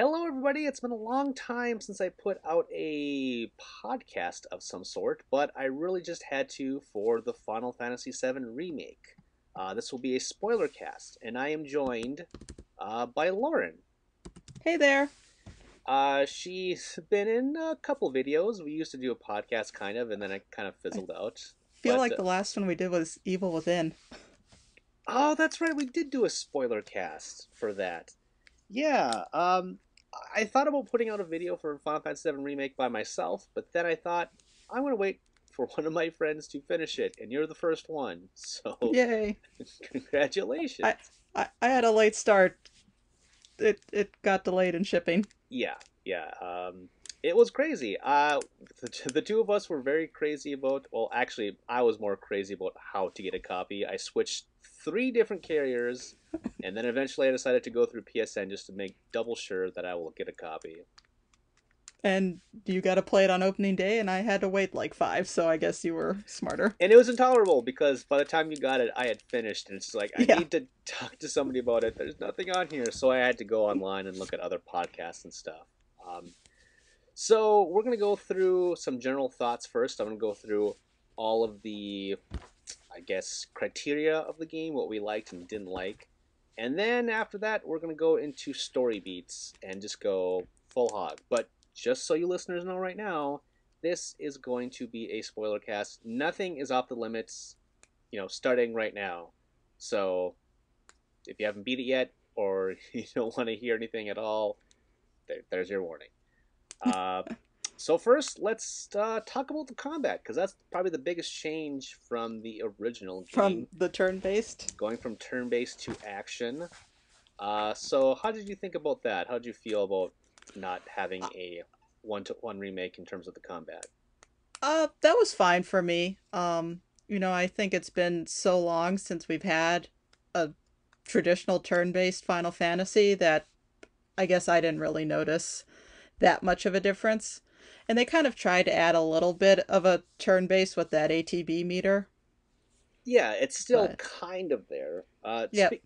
Hello everybody, it's been a long time since I put out a podcast of some sort, but I really just had to for the Final Fantasy VII Remake. This will be a spoiler cast, and I am joined by Lauren. Hey there. She's been in a couple videos. We used to do a podcast kind of, and then I kind of fizzled out. I feel like the last one we did was Evil Within. Oh, that's right, we did do a spoiler cast for that. Yeah, I thought about putting out a video for Final Fantasy VII Remake by myself, but then I thought, I'm going to wait for one of my friends to finish it, and you're the first one, so... Yay! Congratulations! I had a late start. It got delayed in shipping. Yeah. It was crazy. The two of us were very crazy about... Well, actually, I was more crazy about how to get a copy. I switched 3 different carriers, and then eventually I decided to go through PSN just to make double sure that I will get a copy. And you got to play it on opening day, and I had to wait like 5, so I guess you were smarter. And it was intolerable, because by the time you got it, I had finished, and it's like, I need to talk to somebody about it. There's nothing on here, so I had to go online and look at other podcasts and stuff. So we're going to go through some general thoughts first. I'm going to go through all of the... I guess, criteria of the game, what we liked and didn't like. And then after that, we're going to go into story beats and just go full hog. But just so you listeners know right now, this is going to be a spoiler cast. Nothing is off the limits, starting right now. So if you haven't beat it yet or you don't want to hear anything at all, there's your warning. So first, let's talk about the combat, because that's probably the biggest change from the original game. From the turn-based? Going from turn-based to action. So how did you think about that? How did you feel about not having a one-to-one remake in terms of the combat? That was fine for me. I think it's been so long since we've had a traditional turn-based Final Fantasy that I guess I didn't really notice that much of a difference. And they kind of tried to add a little bit of a turn base with that ATB meter. Yeah, it's still kind of there.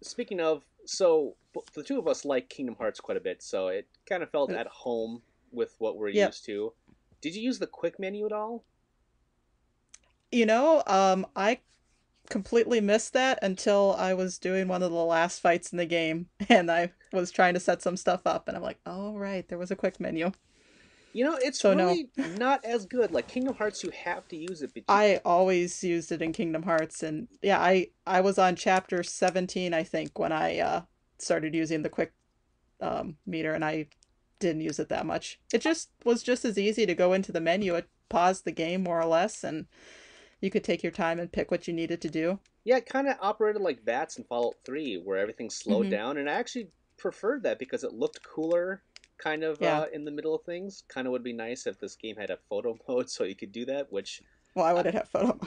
Speaking of, so the two of us like Kingdom Hearts quite a bit, so it kind of felt at home with what we're used to. Did you use the quick menu at all? I completely missed that until I was doing one of the last fights in the game, and I was trying to set some stuff up, and I'm like, oh, right, there was a quick menu. It's really not as good. Like, Kingdom Hearts, you have to use it. I always used it in Kingdom Hearts. And, yeah, I was on Chapter 17, I think, when I started using the quick meter, and I didn't use it that much. It just was just as easy to go into the menu. It paused the game, more or less, and you could take your time and pick what you needed to do. Yeah, it kind of operated like VATS in Fallout 3, where everything slowed down. And I actually preferred that because it looked cooler. In the middle of things. Kind of would be nice if this game had a photo mode so you could do that, which... Why would it have photo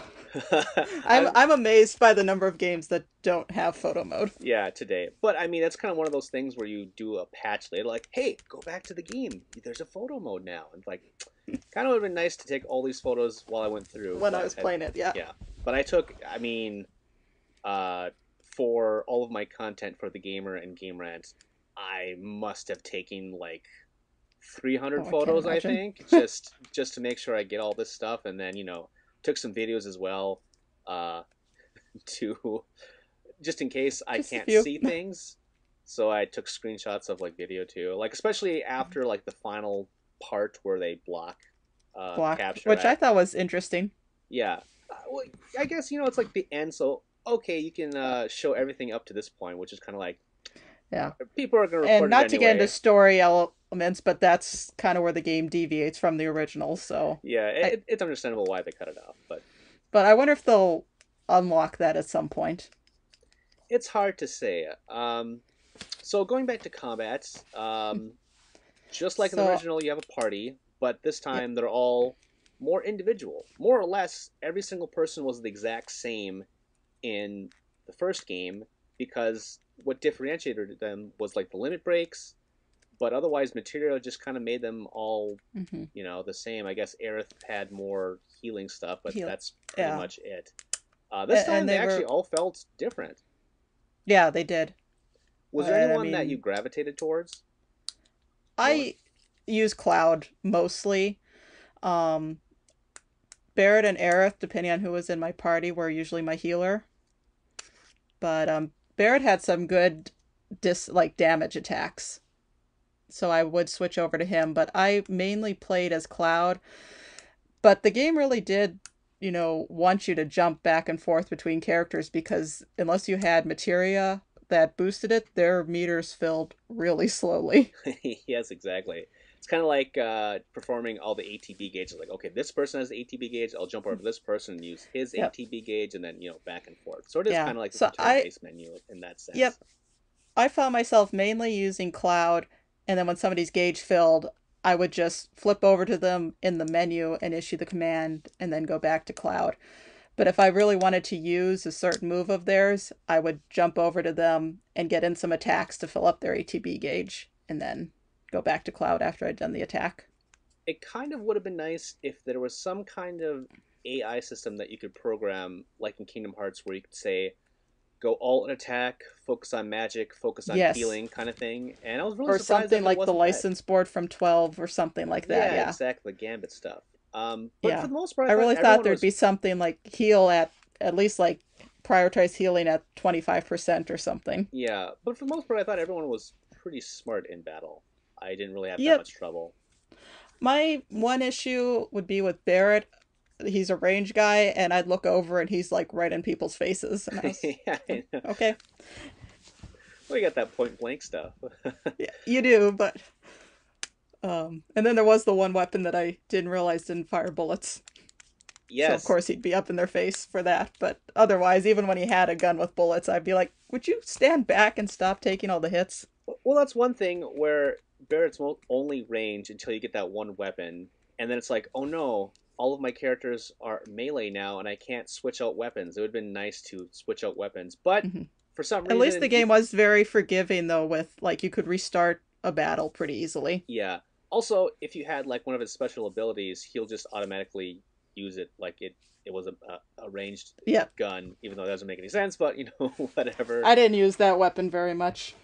mode? I'm amazed by the number of games that don't have photo mode. Yeah, today. But, that's kind of one of those things where you do a patch later, like, hey, go back to the game. There's a photo mode now. And, kind of would have been nice to take all these photos while I went through. When I was playing it, yeah. Yeah. But I took, for all of my content for The Gamer and Game Rant, I must have taken 300 photos, I think, just to make sure I get all this stuff. And then, took some videos as well, to just in case I can't see things. So I took screenshots of video too, especially after the final part where they block capture, which I thought was interesting. Yeah, well, I guess it's the end. So okay, you can show everything up to this point, which is kind of like. Yeah, people are going to report and not it to anyway. Get into story elements, but that's kind of where the game deviates from the original. So yeah, it's understandable why they cut it off. But I wonder if they'll unlock that at some point. It's hard to say. So going back to combat, just like in the original, you have a party, but this time they're all more individual. More or less, every single person was the exact same in the first game because. What differentiated them was the limit breaks, but otherwise material just kind of made them all, the same. I guess Aerith had more healing stuff, but that's pretty much it. This time they actually all felt different. Yeah, they did. Was there anyone that you gravitated towards? I use Cloud mostly. Barrett and Aerith, depending on who was in my party, were usually my healer. But Barrett had some good damage attacks, so I would switch over to him. But I mainly played as Cloud. But the game really did, you know, want you to jump back and forth between characters, because unless you had materia that boosted it, their meters filled really slowly. Yes, exactly. It's kind of like performing all the ATB gauges. Like, okay, this person has the ATB gauge, I'll jump over to this person and use his ATB gauge, and then, you know, back and forth. So it is kind of like the turn-based menu in that sense. Yep. I found myself mainly using Cloud, and then when somebody's gauge filled, I would just flip over to them in the menu and issue the command and then go back to Cloud. But if I really wanted to use a certain move of theirs, I would jump over to them and get in some attacks to fill up their ATB gauge and then go back to Cloud after I'd done the attack. It kind of would have been nice if there was some kind of AI system that you could program, like in Kingdom Hearts, where you could say, go all in attack, focus on magic, focus on healing kind of thing. And I was really surprised. Or something like the license board from 12 or something like that. Yeah, exactly. Gambit stuff. But for the most part, I really thought there'd be something like heal at least like prioritize healing at 25% or something. Yeah, but for the most part, I thought everyone was pretty smart in battle. I didn't really have that much trouble. My one issue would be with Barrett. He's a range guy, and I'd look over, and he's like right in people's faces. And I was, I know. Okay. Well, you got that point blank stuff. Yeah, you do, but. And then there was the one weapon that I didn't realize didn't fire bullets. Yes. So, of course, he'd be up in their face for that. But otherwise, even when he had a gun with bullets, I'd be like, would you stand back and stop taking all the hits? Well, that's one thing where Barrett's only range until you get that one weapon. And then it's like, oh, no, all of my characters are melee now, and I can't switch out weapons. It would have been nice to switch out weapons. But for some reason... At least the game was very forgiving, though, with, like, you could restart a battle pretty easily. Yeah. Also, if you had like one of his special abilities, he'll just automatically use it like it was a ranged gun, even though that doesn't make any sense, but you know, whatever. I didn't use that weapon very much.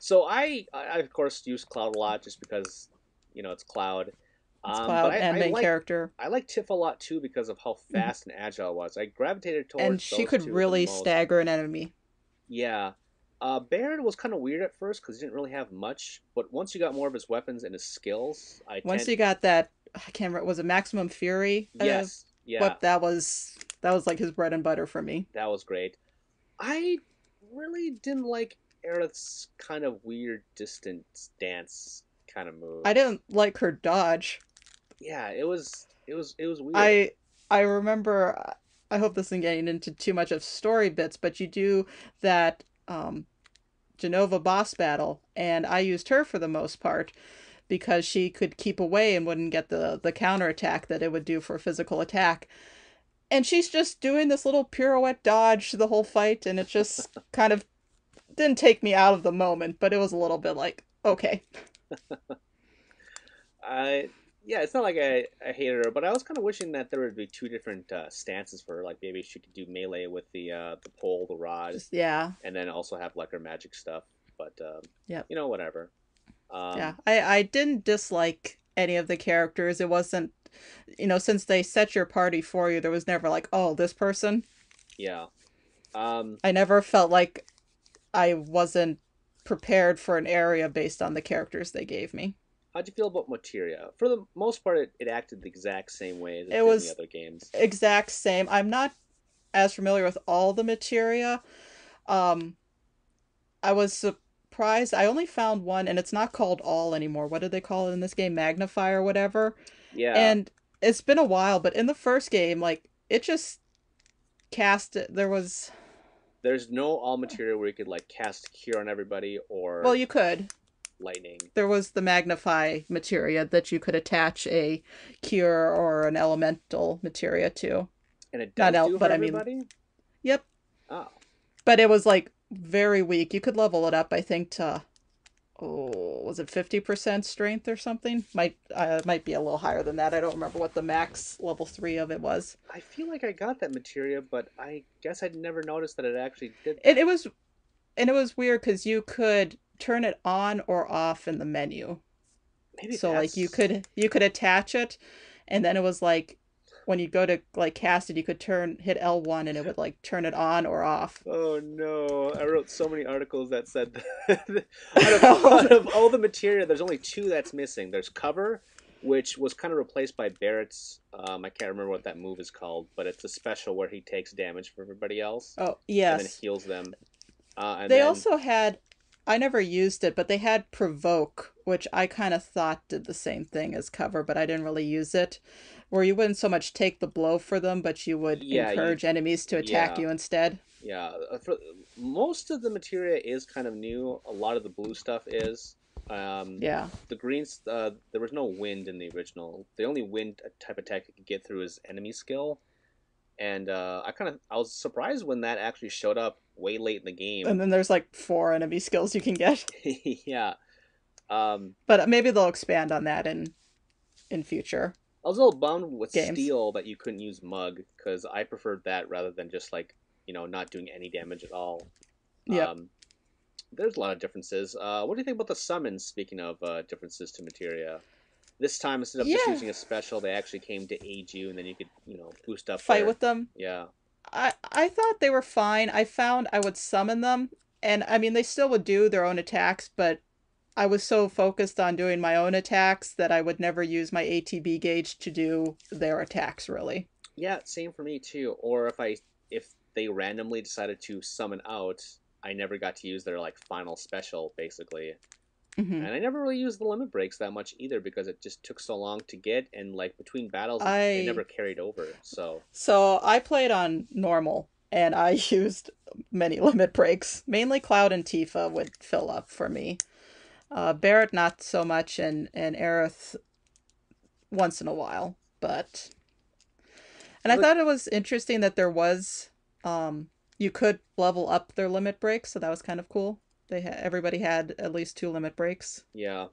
So I of course use Cloud a lot just because, you know, it's Cloud. It's Cloud and main character. I like Tifa a lot too because of how fast and agile it was. I gravitated towards and she could really stagger an enemy. Yeah. Barrett was kind of weird at first because he didn't really have much, but once you got more of his weapons and his skills, you got that, I can't remember, was it Maximum Fury? Yes, yeah. But that was like his bread and butter for me. That was great. I really didn't like Aerith's kind of weird distant dance kind of move. I didn't like her dodge. Yeah, it was weird. I remember. I hope this isn't getting into too much of story bits, but you do that. Jenova boss battle, and I used her for the most part because she could keep away and wouldn't get the counterattack that it would do for a physical attack, and she's just doing this little pirouette dodge the whole fight, and it just kind of didn't take me out of the moment, but it was a little bit like, okay. Yeah, it's not like I hated her, but I was kind of wishing that there would be two different stances for her. Like, maybe she could do melee with the pole, the rod. Yeah. And then also have, like, her magic stuff. But, you know, whatever. I didn't dislike any of the characters. It wasn't, you know, since they set your party for you, there was never like, oh, this person. Yeah. I never felt like I wasn't prepared for an area based on the characters they gave me. How'd you feel about materia? For the most part, it acted the exact same way as it did in the other games. Exact same. I'm not as familiar with all the materia. I was surprised. I only found one, and it's not called all anymore. What did they call it in this game? Magnify or whatever. Yeah. And it's been a while, but in the first game, like, it just cast it. There was... There's no all materia where you could, like, cast cure on everybody or... Well, you could. Lightning. There was the magnify materia that you could attach a cure or an elemental materia to. And it does do for everybody? I mean, yep. Oh. But it was like very weak. You could level it up, I think, to was it 50% strength or something? Might be a little higher than that. I don't remember what the max level 3 of it was. I feel like I got that materia, but I guess I'd never noticed that it actually did that. And it was weird because you could turn it on or off in the menu. Maybe so that's... like you could attach it, and then it was like when you go to like cast it, you could hit L1 and it would like turn it on or off. Oh no, I wrote so many articles that said that. out of all the material, there's only two that's missing. There's cover, which was kind of replaced by Barrett's, I can't remember what that move is called, but it's a special where he takes damage from everybody else. Oh, yes. And then heals them. Also had, I never used it, but they had Provoke, which I kind of thought did the same thing as cover, but I didn't really use it, where you wouldn't so much take the blow for them, but you would encourage enemies to attack you instead. Yeah. Most of the materia is kind of new. A lot of the blue stuff is. The greens, there was no wind in the original. The only wind type attack you could get through is enemy skill, and I was surprised when that actually showed up way late in the game. And then there's like 4 enemy skills you can get. Yeah. But maybe they'll expand on that in future. I was a little bummed with games. Steel that you couldn't use Mug, because I preferred that rather than just like, you know, not doing any damage at all. Yeah. There's a lot of differences. What do you think about the summons, speaking of differences to materia? This time, instead of just using a special, they actually came to aid you, and then you could, you know, boost up. Fight with them? Yeah. I thought they were fine. I found I would summon them, and, I mean, they still would do their own attacks, but I was so focused on doing my own attacks that I would never use my ATB gauge to do their attacks, really. Yeah, same for me, too. Or if they randomly decided to summon out... I never got to use their like final special basically, and I never really used the limit breaks that much either because it just took so long to get, and like between battles, it never carried over. So I played on normal, and I used many limit breaks. Mainly Cloud and Tifa would fill up for me. Barrett not so much, and Aerith once in a while, but I thought it was interesting that there was. You could level up their limit breaks, so that was kind of cool. Everybody had at least 2 limit breaks. Yeah.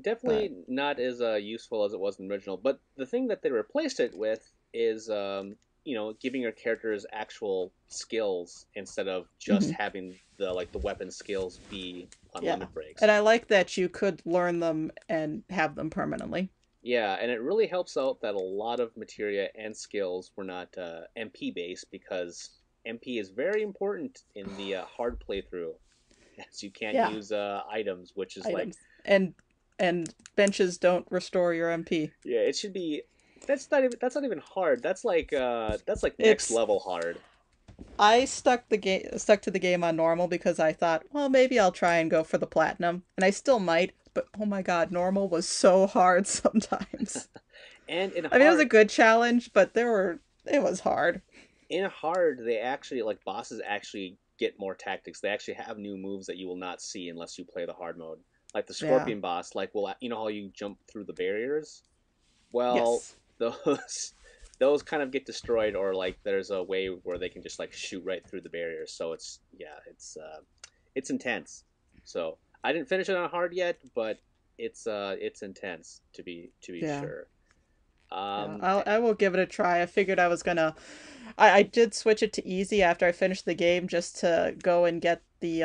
Definitely not as useful as it was in the original, but the thing that they replaced it with is, you know, giving your characters actual skills instead of just having the weapon skills be on limit breaks. And I like that you could learn them and have them permanently. Yeah, and it really helps out that a lot of materia and skills were not MP-based, because MP is very important in the hard playthrough, as you can't use items, which is items. And benches don't restore your MP. Yeah, it should be. That's not even hard. That's like next level hard. I stuck to the game on normal because I thought, well, maybe I'll try and go for the platinum, and I still might. But oh my god, normal was so hard sometimes. I mean, it was a good challenge, but it was hard. In hard, they actually bosses actually get more tactics. They actually have new moves that you will not see unless you play the hard mode. Like the Scorpion boss, you know how you jump through the barriers? Well, those kind of get destroyed, or there's a way where they can just shoot right through the barriers. So it's intense. So. I didn't finish it on hard yet, but it's intense to be sure. I will give it a try. I figured I was gonna. I did switch it to easy after I finished the game just to go and get the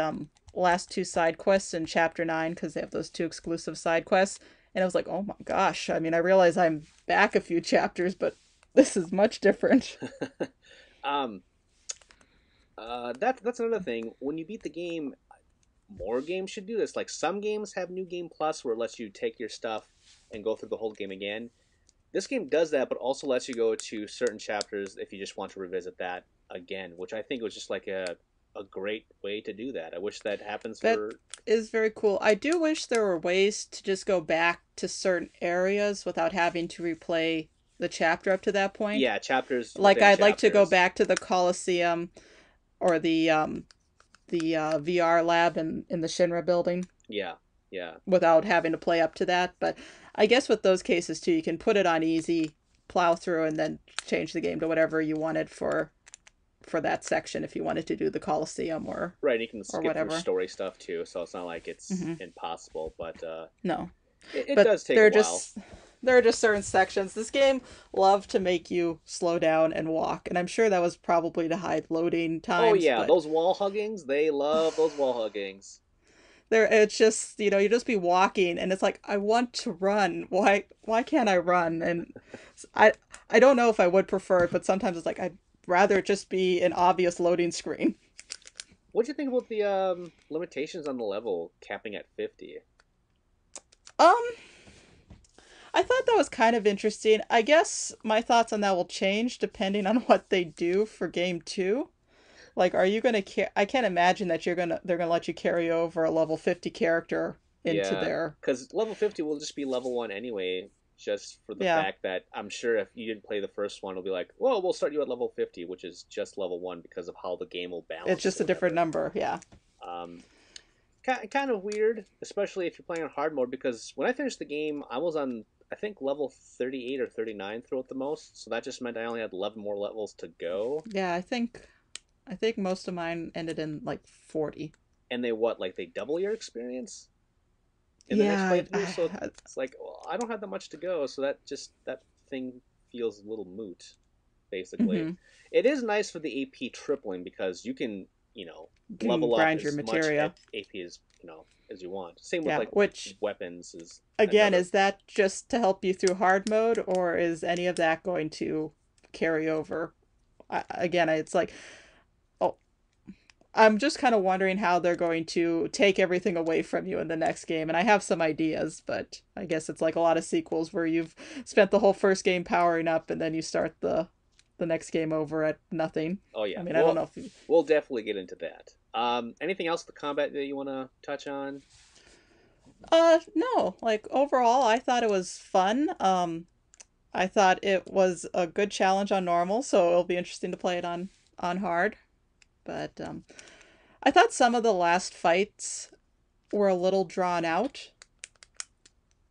last 2 side quests in Chapter 9 because they have those 2 exclusive side quests. And I was like, oh my gosh! I mean, I realize I'm back a few chapters, but this is much different. That's another thing. When you beat the game. More games should do this. Like some games have New Game Plus where it lets you take your stuff and go through the whole game again. This game does that, but also lets you go to certain chapters if you just want to revisit that again, which I think was just a great way to do that. I wish that happens. That is very cool. I do wish there were ways to just go back to certain areas without having to replay the chapter up to that point. Yeah, chapters. Like I'd like to go back to the Colosseum or the VR lab in the Shinra building. Yeah, yeah. Without having to play up to that. But I guess with those cases, too, you can put it on easy, plow through, and then change the game to whatever you wanted for that section if you wanted to do the Colosseum or whatever. Right, you can skip your story stuff, too, so it's not like it's impossible. But no. It does take a while. There are just certain sections. This game loved to make you slow down and walk, and I'm sure that was probably to hide loading times. Oh yeah, those wall huggings, they love those wall huggings. There, it's just, you know, you just be walking and it's like, I want to run. Why can't I run? And I don't know if I would prefer it, but sometimes it's like, I'd rather just be an obvious loading screen. What'd you think about the limitations on the level capping at 50? I thought that was kind of interesting. I guess my thoughts on that will change depending on what they do for game 2. Like, are you gonna? I can't imagine that they're gonna let you carry over a level 50 character into there. Because level 50 will just be level 1 anyway. Just for the fact that I'm sure if you didn't play the first one, it'll be like, well, we'll start you at level 50, which is just level 1 because of how the game will balance. It's just a different number, yeah. Kind of weird, especially if you're playing on hard mode. Because when I finished the game, I was on, I think, level 38 or 39 throughout the most. So that just meant I only had 11 more levels to go. Yeah, I think most of mine ended in like 40. And they what? Like they double your experience in the next playthrough. So it's like, well, I don't have that much to go. So that thing feels a little moot, basically. Mm-hmm. It is nice for the AP tripling because you can, you know, level grind up your material. Much AP as, you know, as you want. Same with like weapons. Is again, another... is that just to help you through hard mode, or is any of that going to carry over? It's like. I'm just kind of wondering how they're going to take everything away from you in the next game. And I have some ideas, but I guess it's like a lot of sequels where you've spent the whole first game powering up and then you start the next game over at nothing. Oh, yeah. I mean, I don't know if... We'll definitely get into that. Anything else with the combat that you want to touch on? No. Like, overall, I thought it was fun. I thought it was a good challenge on normal, so it'll be interesting to play it on hard. But I thought some of the last fights were a little drawn out,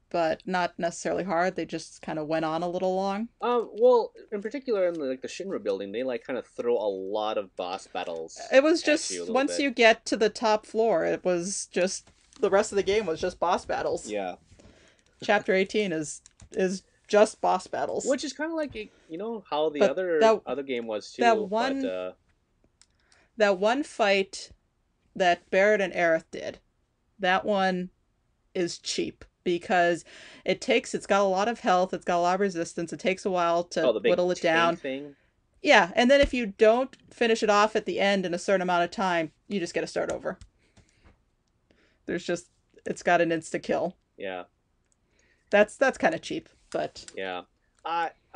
but not necessarily hard. They just kind of went on a little long. Well, in particular, in the Shinra building, they kind of throw a lot of boss battles. It was just once you get to the top floor, it was just the rest of the game was just boss battles. Yeah, Chapter 18 is just boss battles, which is kind of like how the other game was too. That one fight that Barrett and Aerith did, that one is cheap because it's got a lot of health, it's got a lot of resistance, it takes a while to whittle it down. Thing. Yeah, and then if you don't finish it off at the end in a certain amount of time, you just get to start over. It's got an insta-kill. Yeah. That's kind of cheap, but... Yeah.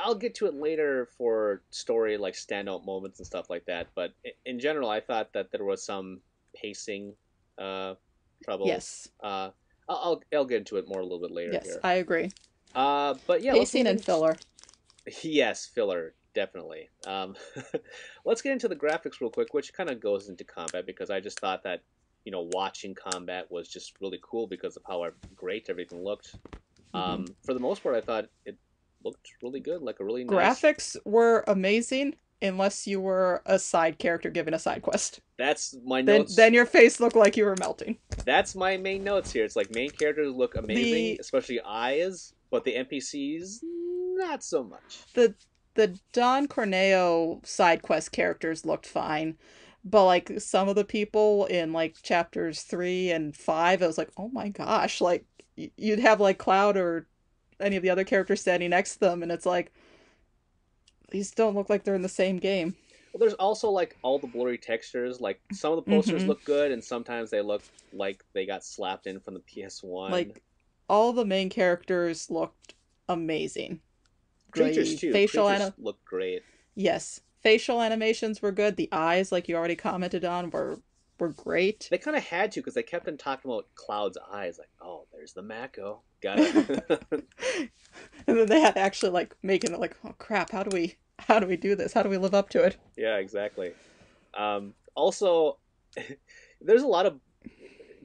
I'll get to it later for story, standout moments and stuff like that. But in general, I thought that there was some pacing trouble. Yes. I'll get into it more a little bit later. Yes, here. I agree. But yeah, pacing and filler. Yes, filler definitely. Let's get into the graphics real quick, which kind of goes into combat because I just thought that watching combat was just really cool because of how great everything looked. Mm-hmm. For the most part, I thought it looked really good, like a really nice... Graphics were amazing, unless you were a side character given a side quest. That's my notes. Then your face looked like you were melting. That's my main notes here. It's like main characters look amazing, especially eyes, but the NPCs, not so much. The Don Corneo side quest characters looked fine, but some of the people in chapters 3 and 5, I was like, oh my gosh, you'd have Cloud or any of the other characters standing next to them, and it's like, these don't look like they're in the same game. Well, there's also all the blurry textures. Some of the posters mm-hmm. look good, and sometimes they look like they got slapped in from the PS1. All the main characters looked amazing. Creatures too. Creatures looked great. Yes, facial animations were good. The eyes, you already commented on, were great. They kind of had to because they kept on talking about Cloud's eyes. Oh, there's the Mako. Got it. And then they had to actually making it oh crap, how do we do this? How do we live up to it? Yeah, exactly. Also, there's a lot of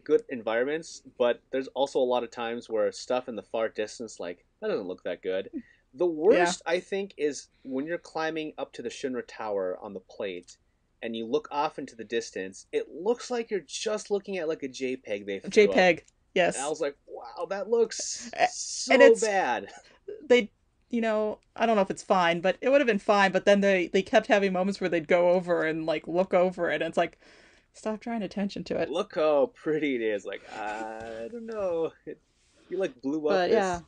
good environments, but there's also a lot of times where stuff in the far distance that doesn't look that good. The worst I think is when you're climbing up to the Shinra Tower on the plate. And you look off into the distance, it looks like you're just looking at a JPEG they threw up. Yes. And I was like, wow, that looks so bad. They, I don't know if it's fine, but it would have been fine. But then they kept having moments where they'd go over and look over it. And it's like, Stop drawing attention to it. Look how pretty it is. Like, I don't know. You like blew up but, this. Yeah.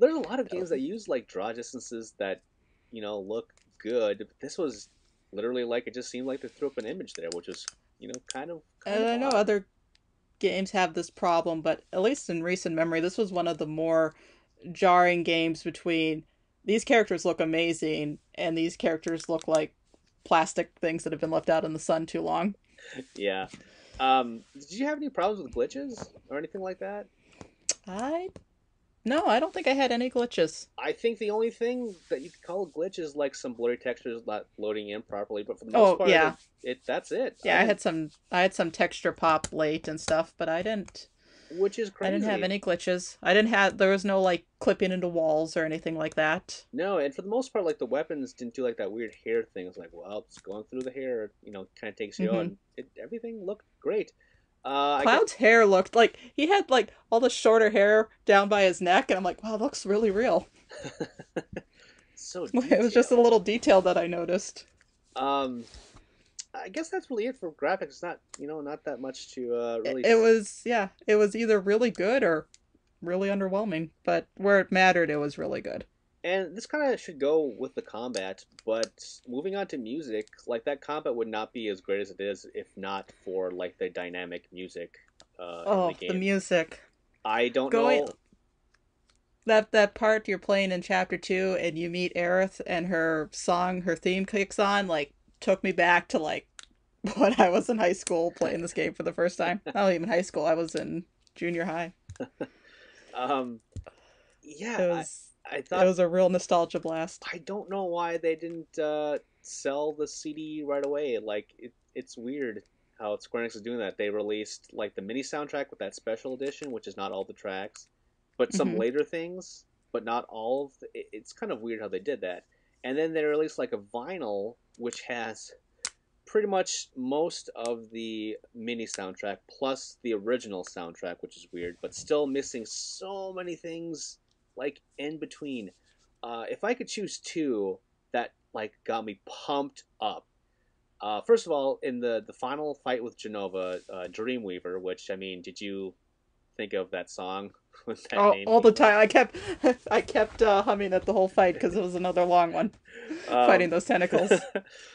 There's a lot of games that use like draw distances that, you know, look good. But this was literally like, it just seemed like they threw up an image there, which was, you know, kind of I know other games have this problem, but at least in recent memory, this was one of the more jarring games between these characters look amazing and these characters look like plastic things that have been left out in the sun too long. Yeah. Did you have any problems with glitches or anything like that? No, I don't think I had any glitches. I think the only thing that you could call a glitch is like some blurry textures not loading in properly, but for the most part, yeah. That's it. Yeah, I had some texture pop late and stuff, but I didn't. Which is crazy. I didn't have any glitches. There was no like clipping into walls or anything like that. No, and for the most part, like the weapons didn't do like that weird hair thing. It's like, well, it's going through the hair, you know, kind of takes you on. Everything looked great. Cloud's hair looked like he had like all the shorter hair down by his neck, and I'm like, wow, that looks really real. So detailed. It was just a little detail that I noticed. I guess that's really it for graphics. It's not, you know, not that much to really. It was either really good or really underwhelming. But where it mattered, it was really good. And this kind of should go with the combat, but moving on to music, like that combat would not be as great as it is if not for like the dynamic music in the game. The music. I don't know. That part you're playing in Chapter 2 and you meet Aerith and her theme kicks on, like, took me back to like when I was in high school playing this game for the first time. Not even high school, I was in junior high. I thought it was a real nostalgia blast. I don't know why they didn't sell the CD right away. Like, it's weird how Square Enix is doing that. They released like the mini soundtrack with that special edition, which is not all the tracks, but some later things, but not all. It's kind of weird how they did that. And then they released like a vinyl, which has pretty much most of the mini soundtrack plus the original soundtrack, which is weird, but still missing so many things. Like, in between, if I could choose two that, like, got me pumped up. First of all, in the final fight with Jenova, Dreamweaver, which, I mean, did you think of that song? With that name? All the time. I kept humming it the whole fight because it was another long one, fighting those tentacles.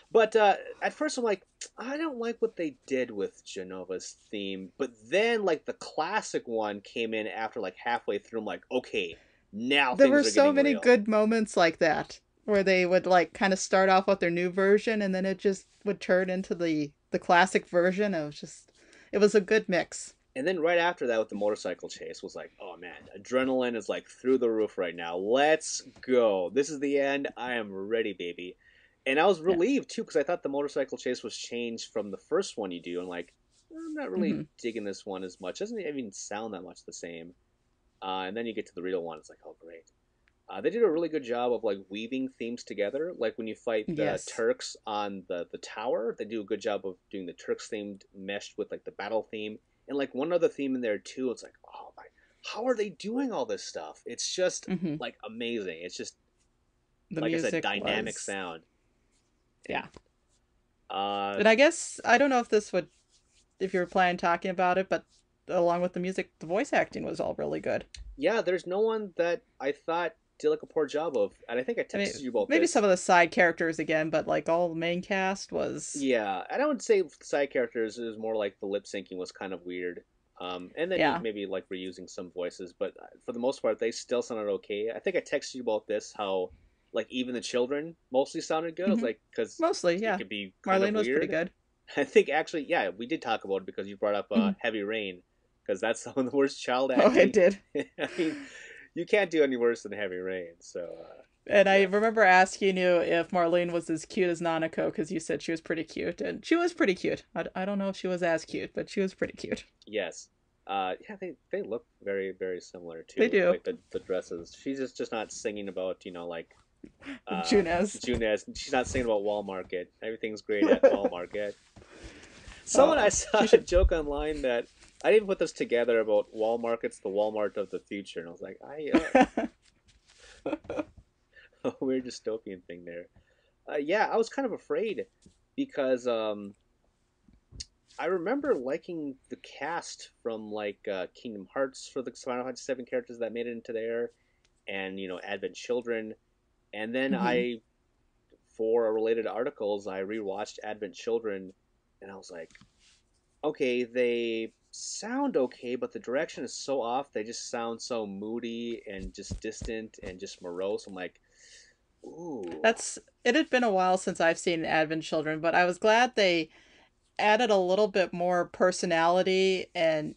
But at first I'm like, I don't like what they did with Jenova's theme. But then, like, the classic one came in after, like, halfway through. I'm like, okay. Now there were so many good moments like that where they would like kind of start off with their new version and then it just would turn into the classic version. It was a good mix. And then right after that with the motorcycle chase was like, oh man, adrenaline is like through the roof right now. Let's go. This is the end. I am ready, baby. And I was relieved too because I thought the motorcycle chase was changed from the first one you do. And like, I'm not really digging this one as much. Doesn't even sound that much the same. And then you get to the real one. It's like, oh, great. They did a really good job of, like, weaving themes together. Like, when you fight the Turks on the tower, they do a good job of doing the Turks themed meshed with, like, the battle theme. And, like, one other theme in there, too. It's like, oh, my. How are they doing all this stuff? It's just, like, amazing. It's just, like I said, dynamic sound. Yeah. And I guess, I don't know if this would, if you were planning talking about it, but along with the music, the voice acting was all really good. Yeah, there's no one that I thought did like a poor job of, and I think I texted you both. Maybe some of the side characters again, but like all the main cast was. Yeah, and I would say side characters is more like the lip syncing was kind of weird, and then maybe like reusing some voices, but for the most part they still sounded okay. I think I texted you about this how like even the children mostly sounded good. I was like because mostly it could be kind Marlene of weird. Was pretty good. I think actually we did talk about it because you brought up Heavy Rain. Because that's some of the worst child acting. Oh, it did. I mean, you can't do any worse than Heavy Rain. So. And I remember asking you if Marlene was as cute as Nanako, because you said she was pretty cute, and she was pretty cute. I don't know if she was as cute, but she was pretty cute. Yes. They look very, very similar too. They do. Like the dresses. She's just not singing about like. Junez. She's not singing about Wall Market. Everything's great at Wall Market. I saw a joke online that. I didn't put this together about Walmart. It's the Walmart of the future, and I was like, a weird dystopian thing there. I was kind of afraid because I remember liking the cast from like Kingdom Hearts for the Final Fantasy VII characters that made it into there, and you know, Advent Children, and then I, for related articles, I rewatched Advent Children, and I was like, okay, they sound okay, but the direction is so off. They just sound so moody and just distant and just morose. I'm like, ooh. It had been a while since I've seen Advent Children, but I was glad they added a little bit more personality and,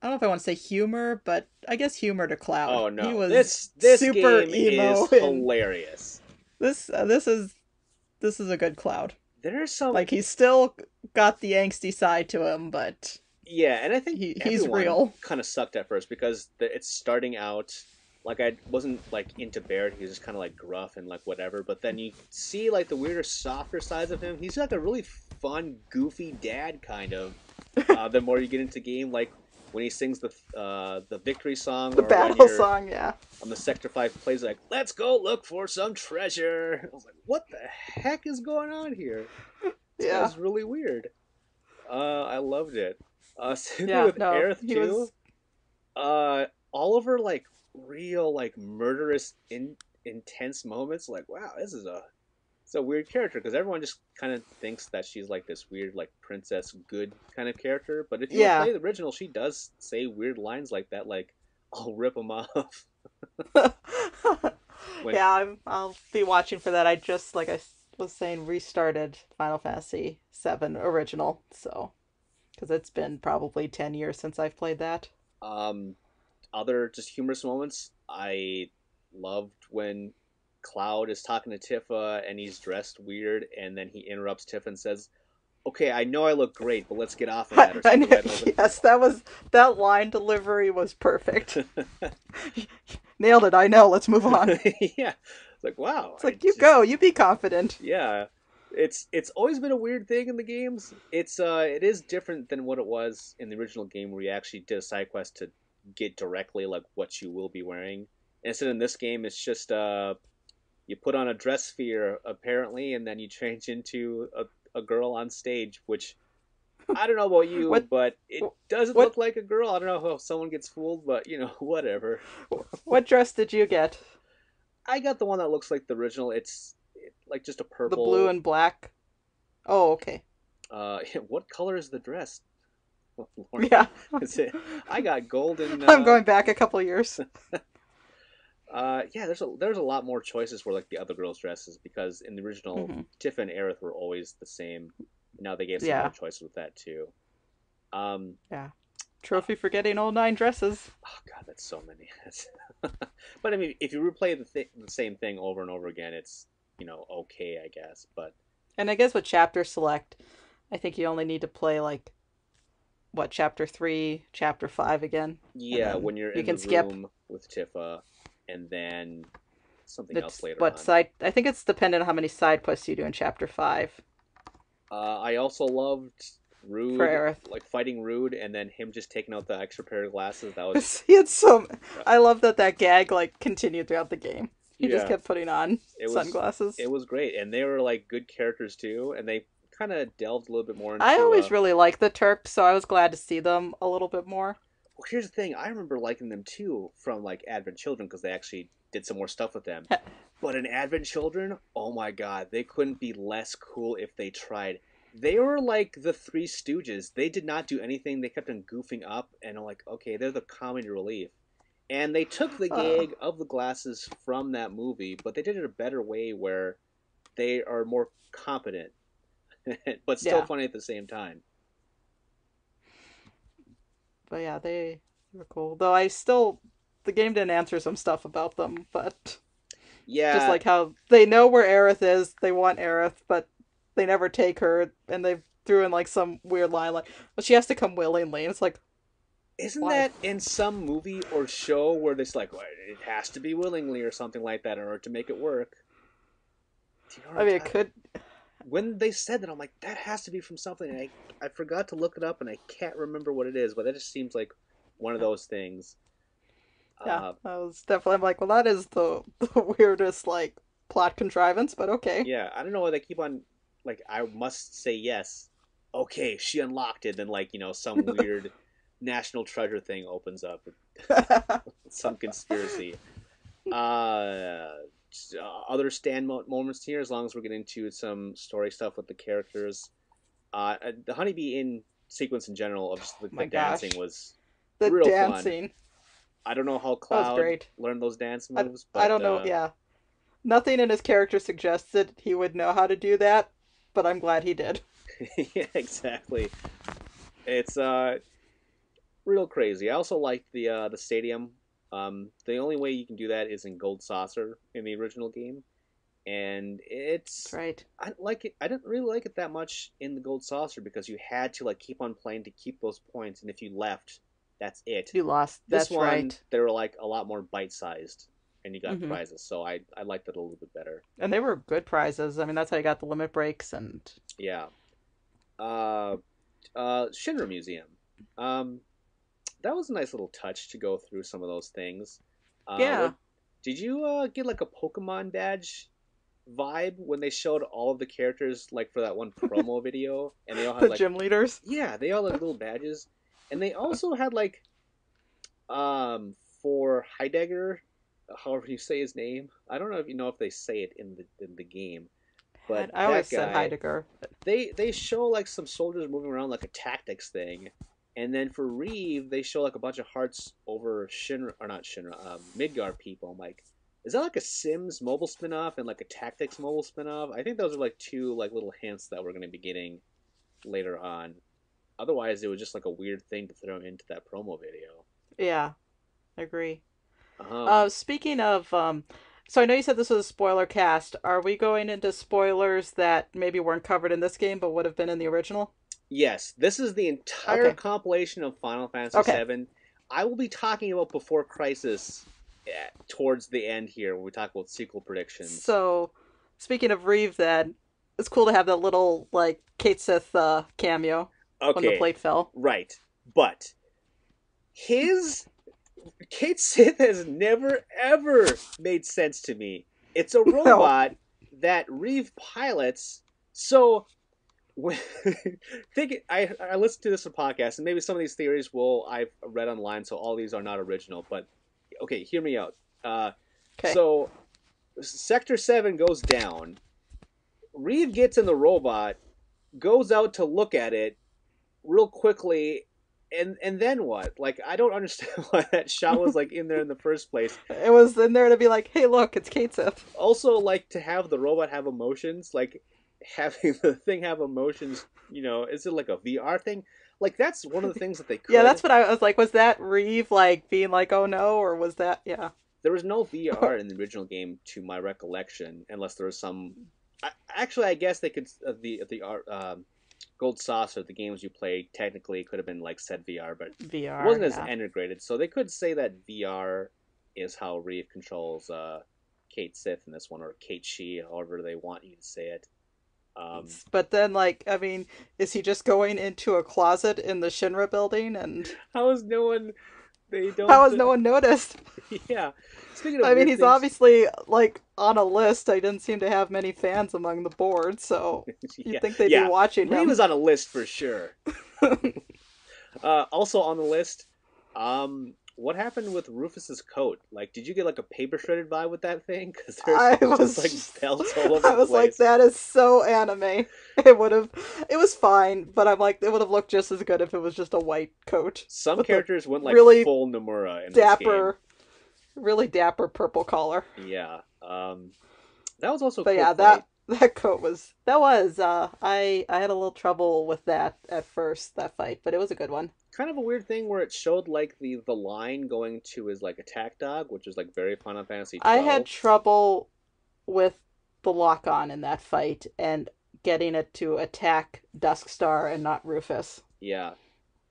I don't know if I want to say humor, but I guess humor to Cloud. Oh no, he was this super game emo is hilarious. This is a good Cloud. There's some, like, he's still got the angsty side to him, but yeah, and I think he's real. Kind of sucked at first because it's starting out like I wasn't like into Barrett. He was just kind of like gruff and like whatever. But then you see like the weirder, softer sides of him. He's like a really fun, goofy dad kind of. The more you get into the game, like when he sings the victory song, the battle song, yeah. On the Sector 5 plays, like, let's go look for some treasure. I was like, what the heck is going on here? Yeah, it was really weird. I loved it. Aerith too. All of her like real like murderous intense moments. Like, wow, this is a weird character because everyone just kind of thinks that she's like this weird like princess good kind of character. But if you play the original, she does say weird lines like that. Like, I'll rip them off. I'll be watching for that. I just, like I was saying, restarted Final Fantasy VII Original. So. Because it's been probably 10 years since I've played that. Other just humorous moments. I loved when Cloud is talking to Tifa and he's dressed weird, and then he interrupts Tifa and says, okay, I know I look great, but let's get off of that. Or something. Yes, that line delivery was perfect. Nailed it. I know. Let's move on. Yeah. It's like, wow. It's like, go. You be confident. Yeah. It's always been a weird thing in the games. It is different than what it was in the original game, where you actually did a side quest to get directly like what you will be wearing. Instead, in this game, it's just you put on a dress sphere apparently, and then you change into a girl on stage. Which I don't know about you, but it doesn't look like a girl. I don't know how someone gets fooled, but you know, whatever. What dress did you get? I got the one that looks like the original. It's like just a purple, the blue and black. Oh, okay. What color is the dress? Oh, Lord. Yeah. I got gold and I'm going back a couple years. Yeah, there's a lot more choices for like the other girls' dresses, because in the original, Tifa and Aerith were always the same. Now they gave some more choices with that too. Trophy for getting all 9 dresses. Oh God, that's so many. But I mean, if you replay the same thing over and over again, it's, you know, okay, I guess. But and I guess with chapter select, I think you only need to play like chapter 3, chapter 5 again. Yeah, when you're in the room with Tifa, and then something else later. What side? I think it's dependent on how many side quests you do in chapter 5. I also loved Rude, like fighting Rude, and then him just taking out the extra pair of glasses. That was I love that gag like continued throughout the game. He just kept putting on sunglasses. It was great. And they were like good characters too. And they kind of delved a little bit more into I always really liked the Turks, so I was glad to see them a little bit more. Well, here's the thing. I remember liking them too from like Advent Children, because they actually did some more stuff with them. But in Advent Children, oh my God, they couldn't be less cool if they tried. They were like the Three Stooges. They did not do anything. They kept on goofing up. And I'm like, okay, they're the comedy relief. And they took the gag of the glasses from that movie, but they did it a better way where they are more competent, but still funny at the same time. But yeah, they were cool. Though the game didn't answer some stuff about them, but yeah, just like how they know where Aerith is, they want Aerith, but they never take her, and they threw in like some weird line like, well, she has to come willingly, and it's like, isn't that in some movie or show where it's like, well, it has to be willingly or something like that in order to make it work? It could. When they said that, I'm like, that has to be from something. And I forgot to look it up, and I can't remember what it is, but that just seems like one of those things. Yeah, that was definitely, I'm like, well, that is the weirdest, like, plot contrivance, but okay. Yeah, I don't know why they keep on, like, I must say yes. okay, she unlocked it. Then, like, you know, some weird national treasure thing opens up. Some conspiracy. Other stand moments here, as long as we're getting into some story stuff with the characters. The Honeybee Inn sequence in general of just the dancing was real dancing. Fun. I don't know how Cloud learned those dance moves. I don't know, yeah. Nothing in his character suggests that he would know how to do that, but I'm glad he did. Yeah, exactly. It's real crazy. I also liked the stadium. The only way you can do that is in Gold Saucer in the original game, and it's right. I like it. I didn't really like it that much in the Gold Saucer because you had to like keep on playing to keep those points, and if you left, that's it. You lost. That's this one, right. They were like a lot more bite sized, and you got prizes. So I liked it a little bit better. And they were good prizes. I mean, that's how you got the limit breaks and yeah. Shinra Museum. That was a nice little touch to go through some of those things. Yeah. Did you get like a Pokemon badge vibe when they showed all of the characters like for that one promo video? And they all had the like gym leaders. Yeah, they all had little badges, and they also had like for Heidegger, however you say his name. I don't know if you know if they say it in the game. But I always said Heidegger. They show like some soldiers moving around like a tactics thing, and then for Reeve they show like a bunch of hearts over Shinra or not Shinra, Midgar people. I'm like, is that like a Sims mobile spinoff and like a tactics mobile spinoff? I think those are like two like little hints that we're gonna be getting later on. Otherwise, it was just like a weird thing to throw into that promo video. Yeah, I agree. Speaking of so I know you said this was a spoiler cast. Are we going into spoilers that maybe weren't covered in this game but would have been in the original? Yes. This is the entire compilation of Final Fantasy VII. I will be talking about Before Crisis towards the end here when we talk about sequel predictions. So, speaking of Reeve then, it's cool to have that little, like, Cait Sith cameo when the plate fell. Right. But his... Cait Sith has never, ever made sense to me. It's a robot that Reeve pilots. So, I listened to this in a podcast, and maybe some of these theories I've read online, so all these are not original. But, okay, hear me out. So, Sector 7 goes down. Reeve gets in the robot, goes out to look at it real quickly, and then what? Like, I don't understand why that shot was, like, in there in the first place. It was in there to be like, hey, look, it's Cait Sith. Also, like, to have the robot have emotions, like, having the thing have emotions, you know, is it like a VR thing? Like, that's one of the things that they could. Yeah, that's what I was like, was that Reeve, like, being like, oh no, or was that, yeah. There was no VR in the original game, to my recollection, unless there was some, I guess they could, Gold Saucer, the games you played, technically could have been like said VR, but VR, it wasn't as integrated. So they could say that VR is how Reeve controls Cait Sith in this one, or Kate She, however they want you to say it. But then, like, I mean, is he just going into a closet in the Shinra building? And how has no one noticed? Yeah. Speaking of, I mean, he's obviously like on a list. I didn't seem to have many fans among the board, so you'd think they'd be watching him. He was on a list for sure. Also on the list, what happened with Rufus's coat? Like, did you get like a paper shredded vibe with that thing? Because there's just like belts all over the place. I was like, that is so anime. It was fine, but I'm like, it would have looked just as good if it was just a white coat. Some characters went like really full Nomura in dapper, this game. Really dapper purple collar. Yeah, that was also. But cool that coat was I had a little trouble with that at first, that fight, but it was a good one. Kind of a weird thing where it showed like the line going to his like attack dog, which is like very Final Fantasy 12. I had trouble with the lock on in that fight and getting it to attack Duskstar and not Rufus. Yeah.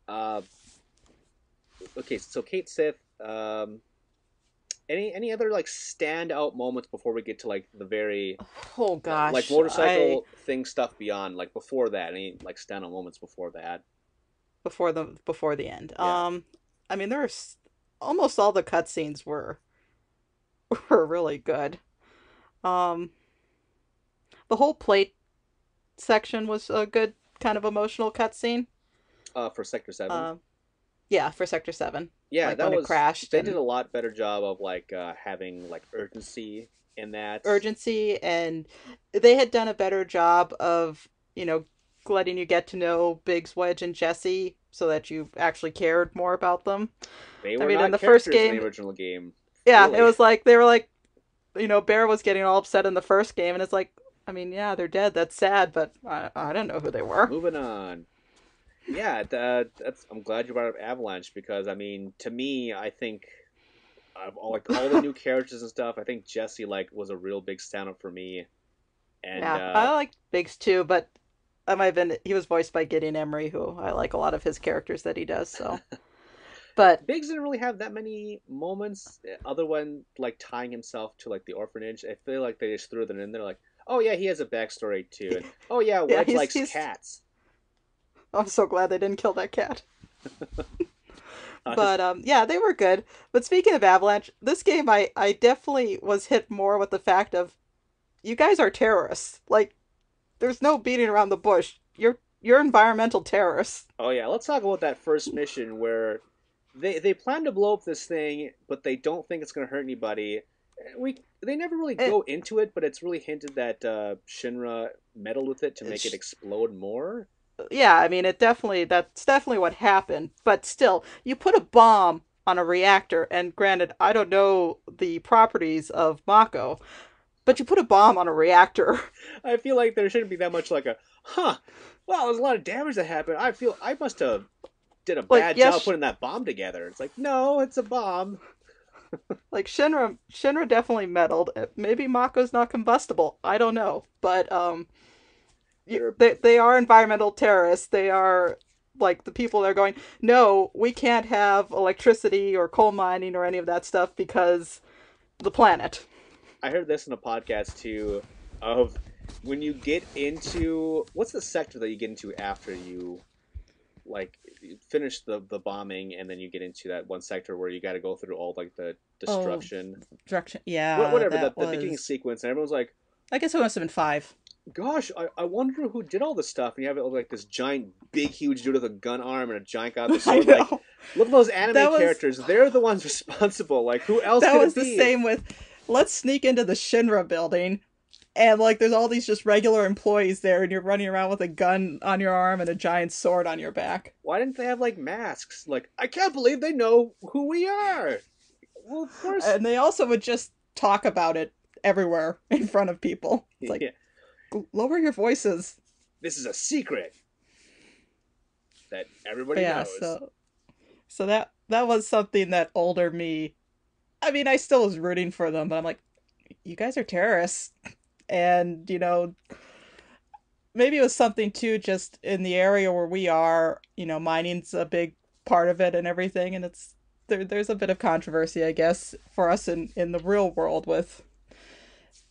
Okay, so Cait Sith. Any other like standout moments before we get to like the very like motorcycle thing stuff beyond like before that? Any like standout moments before that? Before the end. Yeah. I mean, there were almost all the cutscenes were really good. The whole plate section was a good kind of emotional cutscene. For Sector 7? Yeah, for Sector 7. Yeah, like that when was... it crashed. They did a lot better job of, like, having, like, urgency in that. Urgency, and they had done a better job of, you know, letting you get to know Biggs, Wedge, and Jesse so that you actually cared more about them. They were not in the characters first game, in the original game. Yeah, really. It was like, they were like, you know, Barrett was getting all upset in the first game, and it's like, I mean, yeah, they're dead, that's sad, but I don't know who they were. Moving on. Yeah, that's. I'm glad you brought up Avalanche, because I mean, to me, I think of all, like, all the new characters and stuff, I think Jesse, like, was a real big stand-up for me. And yeah, I like Biggs too, but he was voiced by Gideon Emery, who I like a lot of his characters that he does. So, but Biggs didn't really have that many moments, other than like tying himself to like the orphanage. I feel like they just threw them in there, like, oh yeah, he has a backstory too, and oh yeah, Wedge likes cats. I'm so glad they didn't kill that cat. But yeah, they were good. But speaking of Avalanche, this game I definitely was hit more with the fact of, you guys are terrorists. Like, there's no beating around the bush. You're environmental terrorists. Oh yeah, let's talk about that first mission where they plan to blow up this thing, but they don't think it's going to hurt anybody. They never really go into it, but it's really hinted that Shinra meddled with it to make it explode more. Yeah, I mean, that's definitely what happened. But still, you put a bomb on a reactor, and granted, I don't know the properties of Mako, but you put a bomb on a reactor. I feel like there shouldn't be that much like wow, there's a lot of damage that happened. I feel I must have did a bad job putting that bomb together. It's like, no, it's a bomb. Like, Shinra definitely meddled. Maybe Mako's not combustible. I don't know, but they are environmental terrorists. They are like the people that are going, no, we can't have electricity or coal mining or any of that stuff because the planet. I heard this in a podcast too, of when you get into, what's the sector that you get into after you like finish the bombing, and then you get into that one sector where you got to go through all like the destruction. Oh, destruction, yeah. Whatever, the beginning sequence, and everyone's like, I guess it must have been 5. Gosh, I wonder who did all this stuff. And you have like this giant, big, huge dude with a gun arm and a giant guy with a sword. Like, look at those anime characters. They're the ones responsible. Like, who else could it be? That was the same with, let's sneak into the Shinra building. And, like, there's all these just regular employees there, and you're running around with a gun on your arm and a giant sword on your back. Why didn't they have, like, masks? Like, I can't believe they know who we are. Well, of course. And they also would just talk about it everywhere in front of people. It's like, yeah. Lower your voices. This is a secret that everybody knows. So that was something that older me, I mean, I still was rooting for them, but I'm like, you guys are terrorists. And, you know, maybe it was something too, just in the area where we are, you know, mining's a big part of it and everything. And it's, there's a bit of controversy, I guess, for us in the real world with,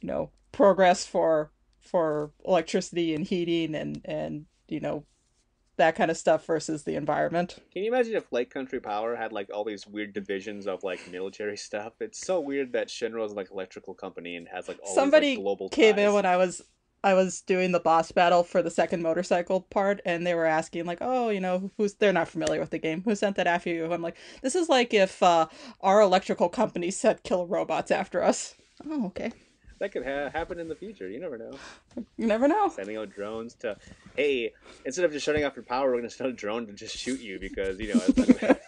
you know, progress for electricity and heating and you know, that kind of stuff versus the environment. Can you imagine if Lake Country Power had like all these weird divisions of like military stuff? It's so weird that Shinra's like electrical company and has like all these like, global ties. Somebody came in when I was doing the boss battle for the second motorcycle part, and they were asking like, oh, you know, they're not familiar with the game. Who sent that after you? I'm like, this is like if our electrical company sent killer robots after us. Oh, okay. That could happen in the future. You never know. You never know. Sending out drones to, hey, instead of just shutting off your power, we're going to send a drone to just shoot you because, you know, it's like,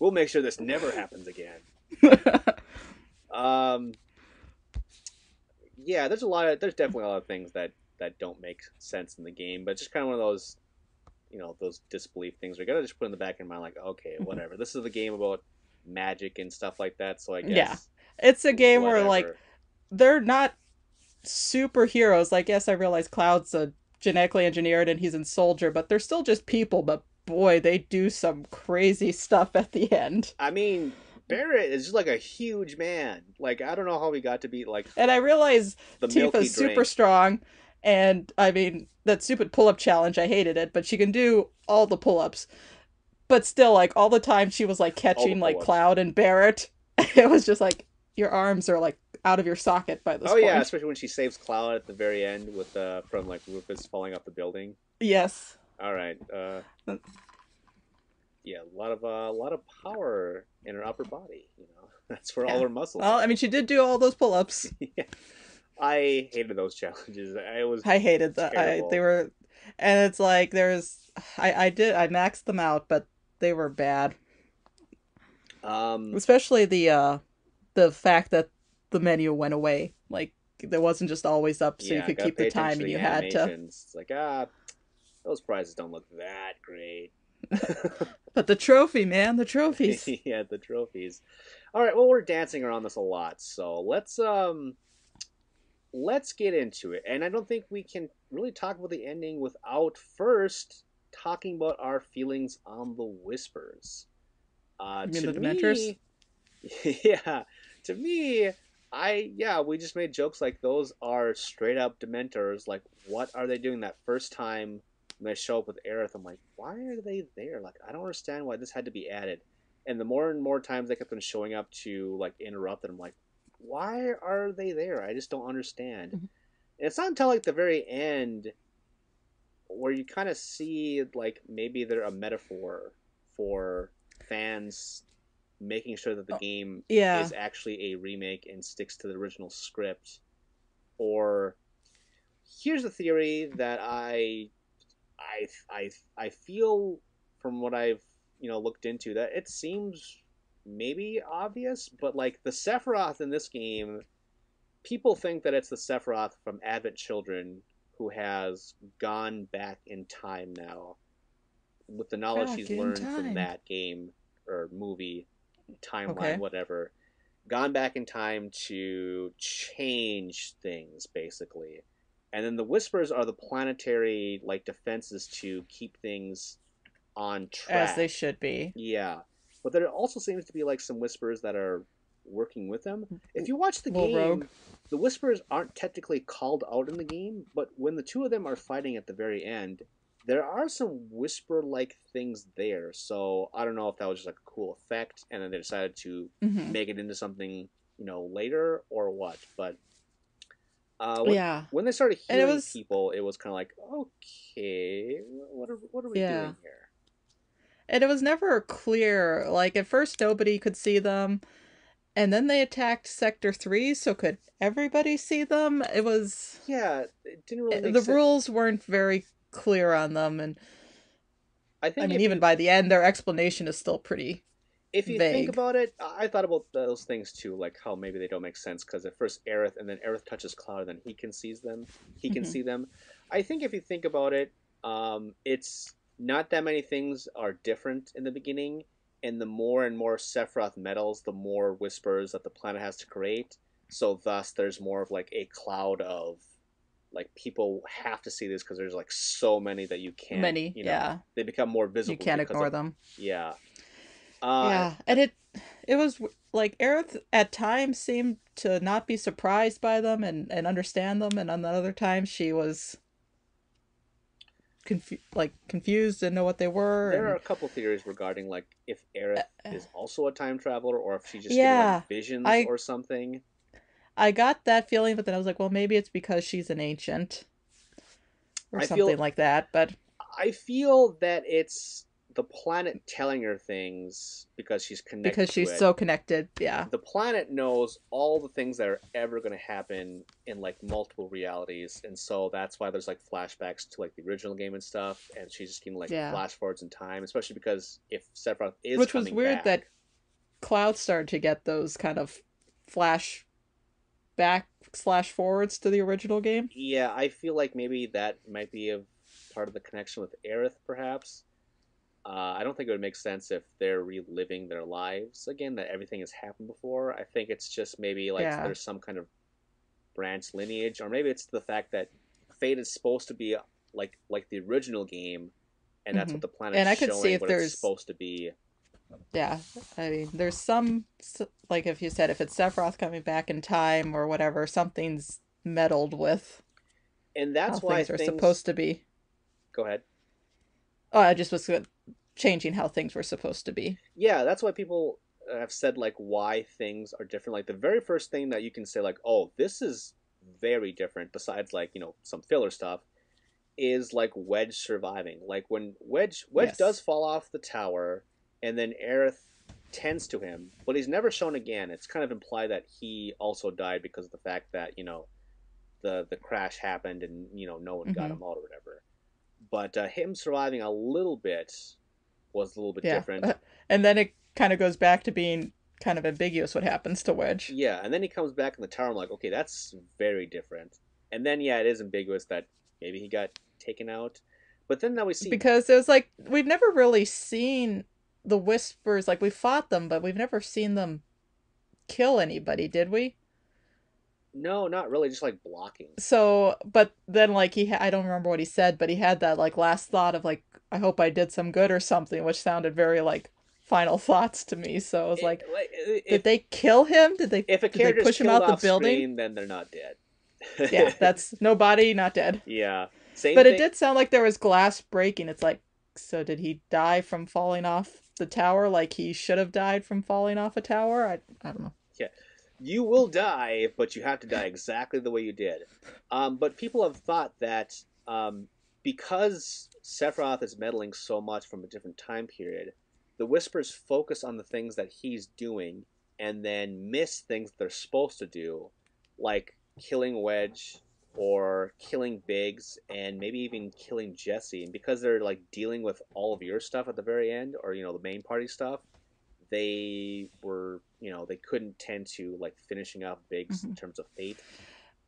we'll make sure this never happens again. Yeah, there's definitely a lot of things that don't make sense in the game, but it's just kind of one of those, you know, those disbelief things. We got to just put in the back of your mind, like, okay, whatever. This is a game about magic and stuff like that, so I guess. Yeah, it's a game whatever. Where, like, they're not superheroes. Like, yes, I realize Cloud's genetically engineered and he's in Soldier, but they're still just people. But boy, they do some crazy stuff at the end. I mean, Barrett is just like a huge man. Like, I don't know how he got to be like. And I realize Tifa's super strong, and I mean that stupid pull-up challenge. I hated it, but she can do all the pull-ups. But still, like all the time, she was like catching like Cloud and Barrett. It was just like your arms are like out of your socket by this point. Oh yeah, especially when she saves Cloud at the very end with from like Rufus falling off the building. Yes. All right. Yeah, a lot of power in her upper body. You know, that's where all her muscles. Well, I mean, she did do all those pull-ups. Yeah. I hated those challenges. I hated that. They were, and it's like there's I maxed them out, but they were bad. Especially the fact that the menu went away. Like there wasn't just always up, so yeah, you could keep the time, and you had to. It's like those prizes don't look that great. But the trophy, man, the trophies. Yeah, the trophies. All right, well, we're dancing around this a lot, so let's get into it. And I don't think we can really talk about the ending without first talking about our feelings on the Whispers. You mean the Dementors? Yeah, to me, we just made jokes like those are straight up Dementors. Like, what are they doing that first time? When they show up with Aerith, I'm like, why are they there? Like, I don't understand why this had to be added. And the more and more times they kept on showing up to, like, interrupt, and I'm like, why are they there? I just don't understand. Mm-hmm. And it's not until, like, the very end where you kind of see, like, maybe they're a metaphor for fans making sure that the game is actually a remake and sticks to the original script. Or here's a theory that I feel from what I've looked into that it seems maybe obvious, but like the Sephiroth in this game, people think that it's the Sephiroth from Advent Children who has gone back in time now with the knowledge she's learned from that game or movie timeline, whatever, gone back in time to change things basically. And then the Whispers are the planetary, like, defenses to keep things on track. As they should be. Yeah. But there also seems to be, like, some Whispers that are working with them. If you watch the game, rogue. The Whispers aren't technically called out in the game, but when the two of them are fighting at the very end, there are some Whisper-like things there. So I don't know if that was just, like, a cool effect, and then they decided to make it into something, later or what, but... when they started healing people, it was kind of like, okay, what are we doing here? And it was never clear. Like, at first, nobody could see them. And then they attacked Sector 3, so could everybody see them? It was... Yeah, it didn't really make sense. The rules weren't very clear on them. And I mean, even by the end, their explanation is still pretty... If you think about it, I thought about those things too, like how maybe they don't make sense because at first Aerith, and then Aerith touches Cloud, and then he can see them. I think if you think about it, it's not that many things are different in the beginning, and the more and more Sephiroth metals, the more Whispers that the planet has to create. So thus, there's more of like a cloud of like people have to see this because there's like so many that you can't. Many, yeah. They become more visible. You can't ignore them. Yeah. And it was like Aerith at times seemed to not be surprised by them and understand them, and on the other time she was confused and know what they were. There are a couple theories regarding like if Aerith is also a time traveler or if she just did, like, visions or something. I got that feeling, but then I was like, well, maybe it's because she's an ancient or something like that. But I feel that it's the planet telling her things because she's connected. Because she's so connected, yeah. The planet knows all the things that are ever going to happen in like multiple realities, and so that's why there's like flashbacks to like the original game and stuff. And she's just getting like flash forwards in time, especially because if Sephiroth is which was weird back, that Cloud started to get those kind of flash forwards to the original game. Yeah, I feel like maybe that might be a part of the connection with Aerith, perhaps. I don't think it would make sense if they're reliving their lives again, that everything has happened before. I think it's just maybe like there's some kind of branch lineage, or maybe it's the fact that Fate is supposed to be like the original game, and that's what the planet is showing, see if what it's supposed to be. Yeah, I mean, there's some, like if you said, if it's Sephiroth coming back in time or whatever, something's meddled with. And that's why things are supposed to be. Go ahead. Oh, I just was changing how things were supposed to be. Yeah, that's why people have said, like, why things are different. Like, the very first thing that you can say, like, oh, this is very different, besides, like, some filler stuff, is like Wedge surviving. Like when Wedge yes. does fall off the tower, and then Aerith tends to him, but he's never shown again. It's kind of implied that he also died because of the fact that, you know, the crash happened and, you know, no one got him out or whatever. But him surviving a little bit was a little bit different. And then it kind of goes back to being kind of ambiguous what happens to Wedge. Yeah, and then he comes back in the tower. I'm like, okay, that's very different. And then, yeah, it is ambiguous that maybe he got taken out. But then now we see... Because there's like, we've never really seen the Whispers. Like, we fought them, but we've never seen them kill anybody, did we? No, not really. Just like blocking. So, but then like I don't remember what he said, but he had that like last thought of like, I hope I did some good or something, which sounded very like final thoughts to me. So I was did they kill him? Did they push him out the building? Screen, then they're not dead. Yeah, that's no body, not dead. Yeah. But it did sound like there was glass breaking. It's like, so did he die from falling off the tower? Like he should have died from falling off a tower? I don't know. Yeah. You will die, but you have to die exactly the way you did. But people have thought that because Sephiroth is meddling so much from a different time period, the Whispers focus on the things that he's doing and then miss things they're supposed to do, like killing Wedge or killing Biggs and maybe even killing Jesse. And because they're like dealing with all of your stuff at the very end, or, you know, the main party stuff, they were, you know, they couldn't tend to like finishing up Biggs in terms of fate.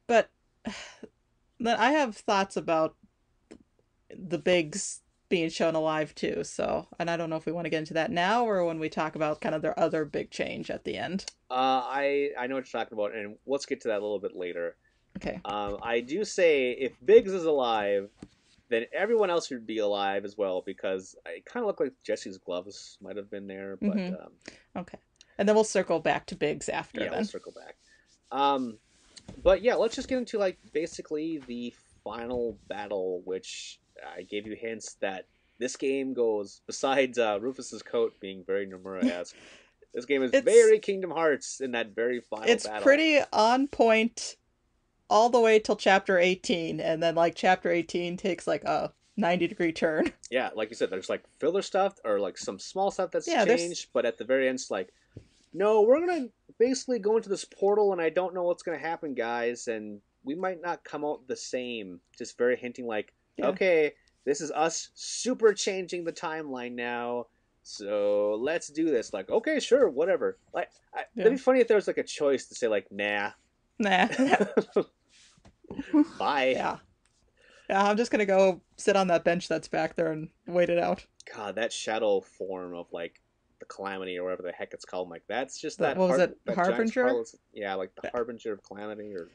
But then I have thoughts about the Biggs being shown alive too. So, and I don't know if we want to get into that now or when we talk about kind of their other big change at the end. I know what you're talking about, and let's get to that a little bit later. Okay. I do say if Biggs is alive, then everyone else would be alive as well, because it kind of looked like Jesse's gloves might have been there. But okay. And then we'll circle back to Biggs after. Yeah, then we'll circle back. But yeah, let's just get into like basically the final battle, which I gave you hints that this game goes, besides Rufus's coat being very Nomura-esque, this game is very Kingdom Hearts in that very final battle. It's pretty on point all the way till chapter 18, and then like chapter 18 takes like a 90-degree turn. Yeah, like you said, there's like filler stuff or like some small stuff that's changed, but at the very end it's like, no, we're gonna basically go into this portal and I don't know what's gonna happen, guys, and we might not come out the same. Just very hinting like, okay, this is us super changing the timeline now, so let's do this. Like, okay, sure, whatever. Like, it'd be funny if there was like a choice to say like, nah. Bye. Yeah, I'm just gonna go sit on that bench that's back there and wait it out. God, that shadow form of like the Calamity or whatever the heck it's called, like that's just that. What was it? Harbinger? Yeah, like the Harbinger of Calamity or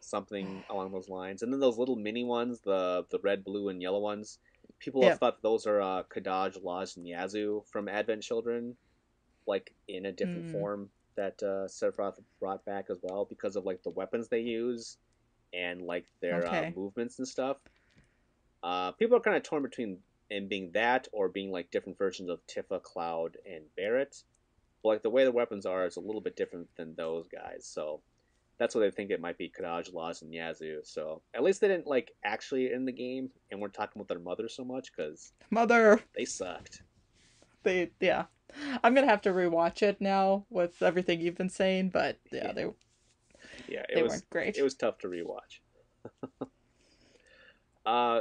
something along those lines. And then those little mini ones, the red, blue, and yellow ones. People have thought those are Kadaj, Laz, and Yazoo from Advent Children, like in a different form that Sephiroth brought back as well, because of like the weapons they use and like their movements and stuff. People are kind of torn between and being that or being like different versions of Tifa, Cloud, and Barrett. But like the way the weapons are is a little bit different than those guys, so that's what they think it might be, Kadaj, Laz, and Yazoo. So at least they didn't like actually in the game and weren't talking about their mother so much, because mother, they sucked. They I'm gonna have to rewatch it now with everything you've been saying, but they weren't great. It was tough to rewatch.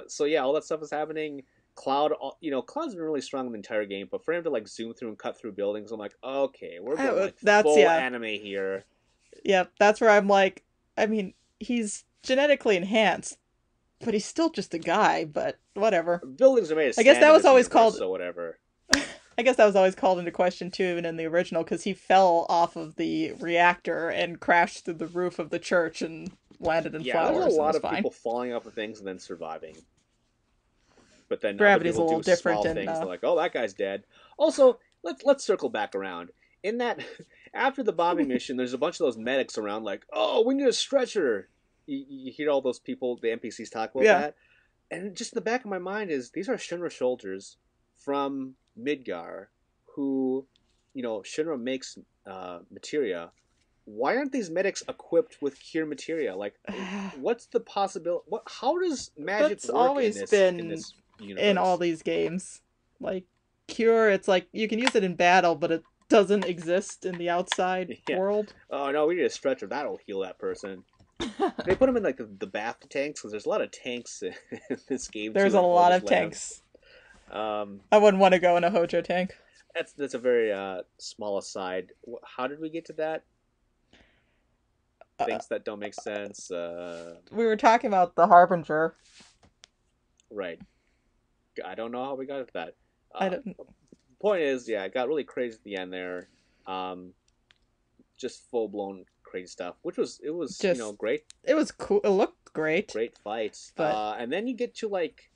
So yeah, all that stuff is happening. Cloud, you know, Cloud's been really strong the entire game, but for him to like zoom through and cut through buildings, I'm like, okay, we're going like full anime here. Yeah, that's where I'm like, I mean, he's genetically enhanced, but he's still just a guy. But whatever. Buildings are made. I guess that was always called. So whatever. I guess that was always called into question too, even in the original, because he fell off of the reactor and crashed through the roof of the church and landed in flowers. Yeah, there's a lot of people falling off of things and then surviving. But then gravity's a little different. And like, oh, that guy's dead. Also, let's circle back around. In that, after the bombing mission, there's a bunch of those medics around, like, oh, we need a stretcher. You hear all those people, the NPCs talk about that, and just in the back of my mind is these are Shinra soldiers from Midgar, who, you know, Shinra makes materia why aren't these medics equipped with cure materia? Like, what's the possibility? What? How does magic work always in this, been in this universe? In all these games, like cure, it's like you can use it in battle, but it doesn't exist in the outside world. Oh no, we need a stretcher. That'll heal that person. They put them in like the bath tanks because there's a lot of tanks in this game. There's a lot of tanks. I wouldn't want to go in a Hojo tank. That's a very small aside. How did we get to that? Things that don't make sense. We were talking about the Harbinger. Right. I don't know how we got to that. I don't. The point is, yeah, it got really crazy at the end there. Just full blown crazy stuff, which was just, you know, great. It was cool. It looked great. Great fights. But... and then you get to like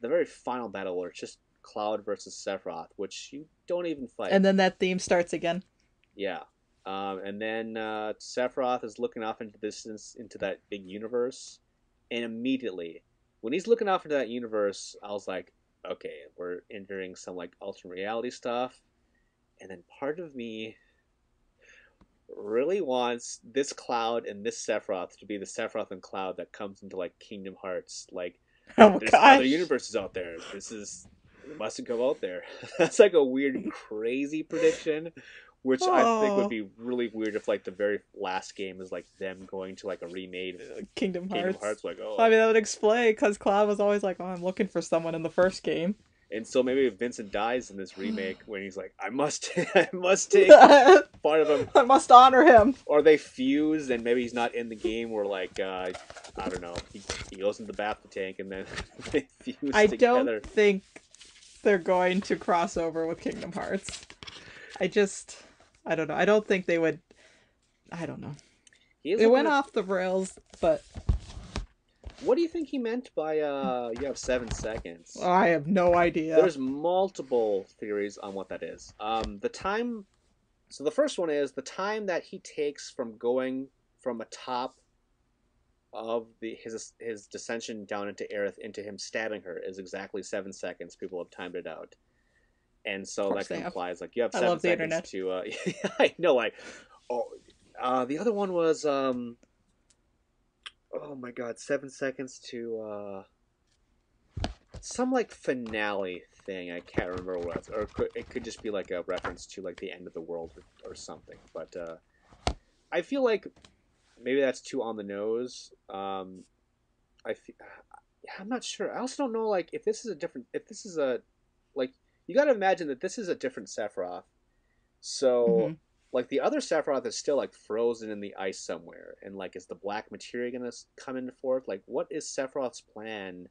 the very final battle where it's just Cloud versus Sephiroth, which you don't even fight. And then that theme starts again. Yeah. And then Sephiroth is looking off into distance into that big universe, and immediately when he's looking off into that universe, I was like, okay, we're entering some like alternate reality stuff. And then part of me really wants this Cloud and this Sephiroth to be the Sephiroth and Cloud that comes into like Kingdom Hearts. Like, oh, there's other universes out there. This is mustn't go out there. That's like a weird, crazy prediction, which I think would be really weird if like the very last game is like them going to like a remade Kingdom Hearts. Like, oh, I mean, that would explain because Cloud was always like, oh, I'm looking for someone in the first game. And so maybe if Vincent dies in this remake, when he's like, I must take part of him. I must honor him. Or they fuse, and maybe he's not in the game. Where like, I don't know, he goes into the bath tank, and then they fuse together. I don't think they're going to cross over with Kingdom Hearts. I don't know. I don't think they would. I don't know. It went off the rails, but. What do you think he meant by you have 7 seconds? I have no idea. There's multiple theories on what that is. The time. So the first one is the time that he takes from going from atop of his descension down into Aerith into him stabbing her is exactly 7 seconds. People have timed it out. And so that implies like you have 7 seconds to. I know, like, the other one was oh my god, 7 seconds to some like finale thing. I can't remember what it was, or it could just be like a reference to like the end of the world or something. But I feel like maybe that's too on the nose. I'm not sure. I also don't know like if this is a different. If this is a like. You gotta imagine that this is a different Sephiroth. So, like, the other Sephiroth is still, like, frozen in the ice somewhere. And, like, is the black materia gonna come into forth? Like, what is Sephiroth's plan,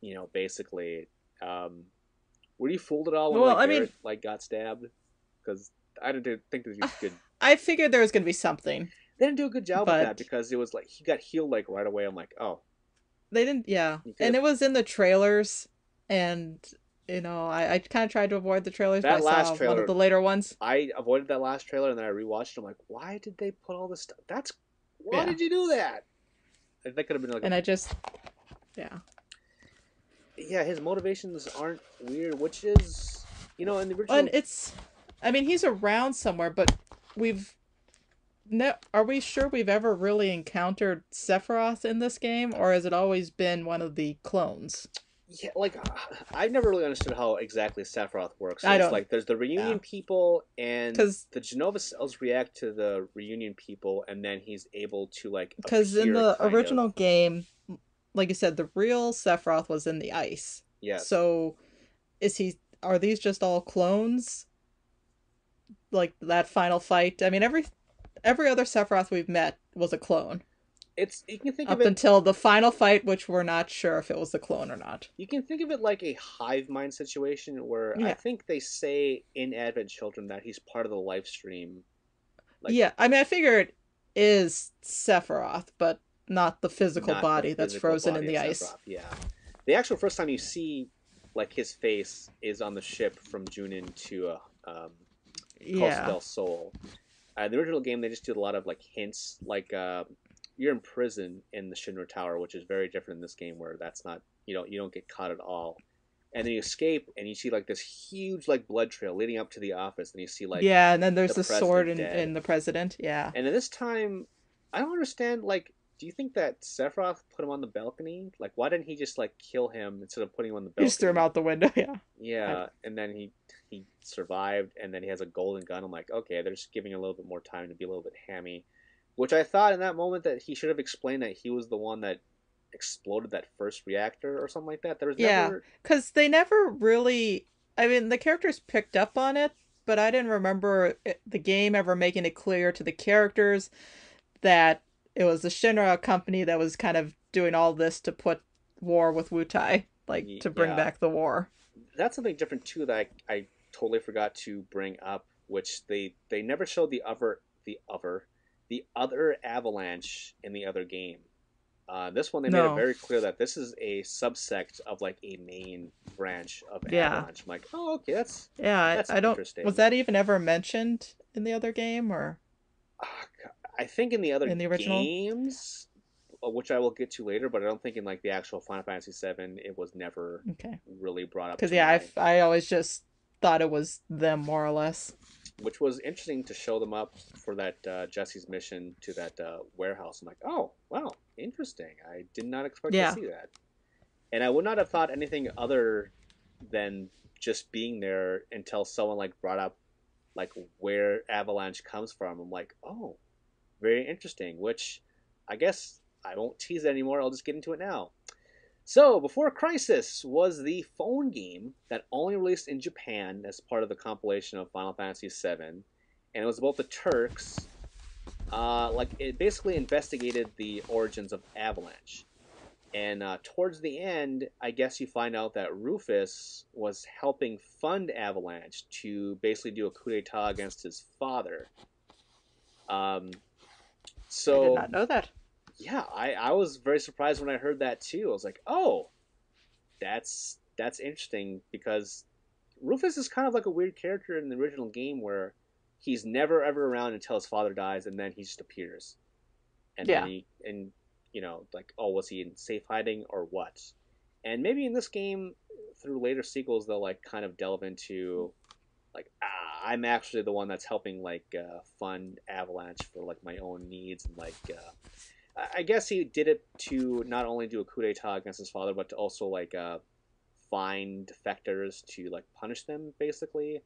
you know, basically? Were you fooled at all when, well, like, Barrett, like, got stabbed? Because I didn't think that you could... I figured there was gonna be something. They didn't do a good job with that because it was, like, he got healed, like, right away. I'm like, oh. They didn't, yeah. And it was in the trailers, and... You know, I kind of tried to avoid the trailers. That but I last saw trailer, one of the later ones. I avoided that last trailer, and then I rewatched. I'm like, why did they put all this stuff? Why did you do that? That could have been like. And I just, yeah. His motivations aren't weird, which is, you know, in the original. And it's, I mean, he's around somewhere, but are we sure we've ever really encountered Sephiroth in this game, or has it always been one of the clones? Yeah, like, I've never really understood how exactly Sephiroth works. So it's like, there's the reunion people, and the Jenova cells react to the reunion people, and then he's able to, like... Because in the original game, like you said, the real Sephiroth was in the ice. Yeah. So, are these just all clones? Like, that final fight? I mean, every other Sephiroth we've met was a clone. You can think of it, up until the final fight, which we're not sure if it was the clone or not. You can think of it like a hive mind situation where I think they say in Advent Children that he's part of the live stream. Like, yeah, I mean, I figure it is Sephiroth, but not the physical body that's frozen in the ice. Yeah, the actual first time you see like his face is on the ship from Junon to Costa del Sol. In the original game, they just did a lot of like hints, like. You're in prison in the Shinra Tower, which is very different in this game where that's not, you don't get caught at all. and then you escape, and you see like this huge like blood trail leading up to the office, and you see like and then there's the sword and the president, and then this time I don't understand, like, do you think that Sephiroth put him on the balcony? Like, why didn't he just, like, kill him instead of putting him on the balcony? He just threw him out the window, Yeah, and then he survived, and then he has a golden gun. I'm like, okay, they're just giving a little bit more time to be a little bit hammy. Which I thought in that moment that he should have explained that he was the one that exploded that first reactor or something like that. There was never... Yeah, because they never really... I mean, the characters picked up on it, but I didn't remember the game ever making it clear to the characters that... It was the Shinra company that was kind of doing all this to put war with Wutai, like, to bring back the war. That's something different, too, that I totally forgot to bring up, which they never showed the other Avalanche in the other game. This one, they made it very clear that this is a subsect of, like, a main branch of Avalanche. I'm like, oh, okay, that's I don't, interesting. Was that even ever mentioned in the other game, or...? I think in the other games, which I will get to later, but I don't think in like the actual Final Fantasy VII, it was never really brought up. Because I always just thought it was them more or less. Which was interesting to show them up for that Jesse's mission to that warehouse. I'm like, oh wow, interesting. I did not expect to see that, and I would not have thought anything other than just being there until someone like brought up like where Avalanche comes from. I'm like, oh. Very interesting, which I guess I won't tease it anymore. I'll just get into it now. So, Before Crisis was the phone game that only released in Japan as part of the compilation of Final Fantasy VII, and it was about the Turks. It basically investigated the origins of Avalanche. And towards the end, I guess you find out that Rufus was helping fund Avalanche to basically do a coup d'etat against his father. So, I did not know that. Yeah, I was very surprised when I heard that too. I was like, oh, that's interesting, because Rufus is kind of like a weird character in the original game where he's never ever around until his father dies, and then he just appears. And then was he in safe hiding or what? And maybe in this game, through later sequels, they'll like kind of delve into... Like, I'm actually the one that's helping, like, fund Avalanche for, like, my own needs. And, like, I guess he did it to not only do a coup d'etat against his father, but to also, like, find defectors to, like, punish them, basically.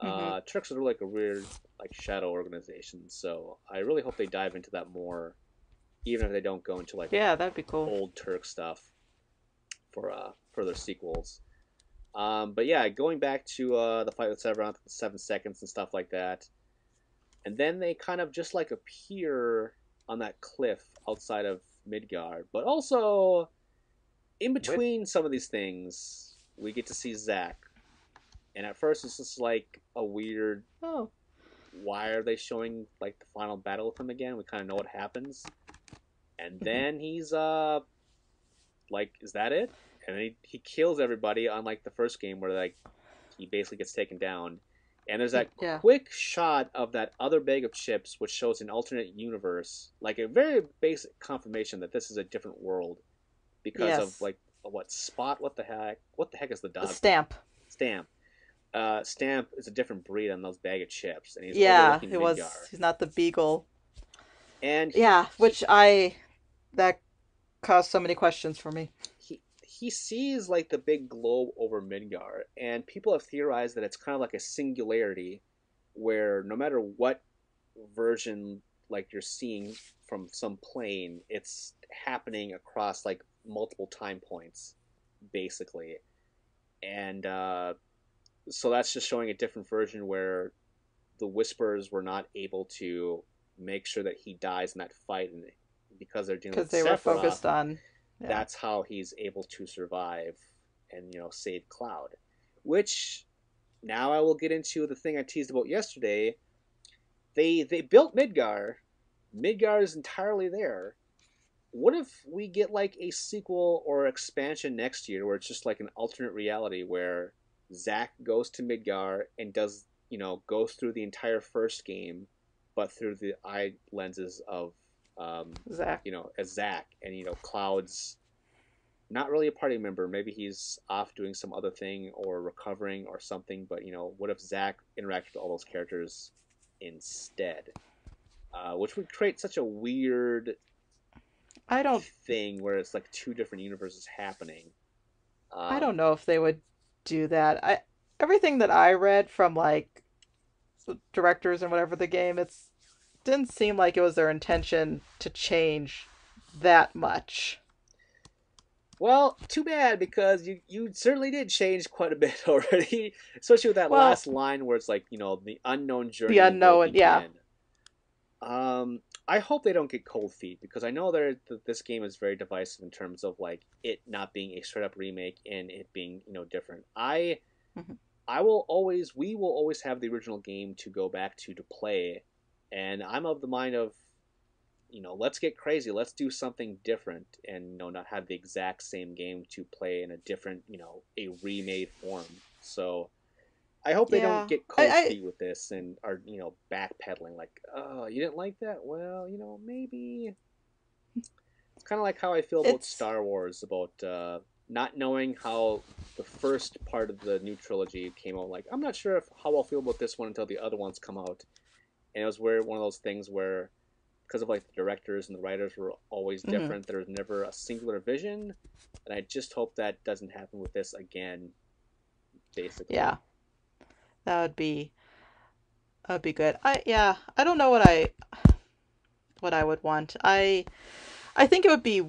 Turks are, like, a weird, like, shadow organization. So I really hope they dive into that more, even if they don't go into, like, that'd be cool. Old Turk stuff for their sequels. But yeah, going back to the fight with Sephiroth, 7 seconds and stuff like that, and then they kind of just like appear on that cliff outside of Midgar. But also, in between some of these things, we get to see Zack, and at first it's just like a weird, why are they showing like the final battle with him again? We kind of know what happens, and then he's like, is that it? And he kills everybody, unlike the first game where like he basically gets taken down. And there's that quick shot of that other bag of chips, which shows an alternate universe, like a very basic confirmation that this is a different world because of like what Spot? What the heck? What the heck is the dog? The Stamp. Stamp. Stamp is a different breed on those bag of chips, and he's overlooking Midgar. He's not the beagle. And that caused so many questions for me. He sees, like, the big globe over Midgar, and people have theorized that it's kind of like a singularity where no matter what version, like, you're seeing from some plane, it's happening across, like, multiple time points, basically. And so that's just showing a different version where the Whispers were not able to make sure that he dies in that fight, and because they're dealing with Sephiroth. Because they were focused on... Yeah. That's how he's able to survive and, save Cloud. Which, now I will get into the thing I teased about yesterday. They built Midgar. Midgar is entirely there. What if we get, like, a sequel or expansion next year where it's just, like, an alternate reality where Zack goes to Midgar and does, goes through the entire first game, but through the eye lenses of Zack, as Zack, and Cloud's not really a party member. Maybe he's off doing some other thing or recovering or something. But, you know, what if Zack interacted with all those characters instead? Which would create such a weird thing where it's like two different universes happening. I don't know if they would do that. Everything that I read from, like, directors and whatever the game, it's didn't seem like it was their intention to change that much. Well, too bad, because you certainly did change quite a bit already, especially with that last line where it's like, you know, the unknown journey. The unknown, yeah. I hope they don't get cold feet, because I know that this game is very divisive in terms of, like, it not being a straight up remake and it being, you know, different. We will always have the original game to go back to play. And I'm of the mind of, you know, let's get crazy. Let's do something different and, you know, not have the exact same game to play in a different, you know, a remade form. So I hope they don't get cold feet with this and are, you know, backpedaling like, oh, you didn't like that? Well, you know, maybe. It's kind of like how I feel about Star Wars, about not knowing how the first part of the new trilogy came out. Like, I'm not sure how I'll feel about this one until the other ones come out. And it was one of those things where, because of, like, the directors and the writers were always different, there was never a singular vision. And I just hope that doesn't happen with this again, basically. Yeah. That would be good. I don't know what I would want. I think it would be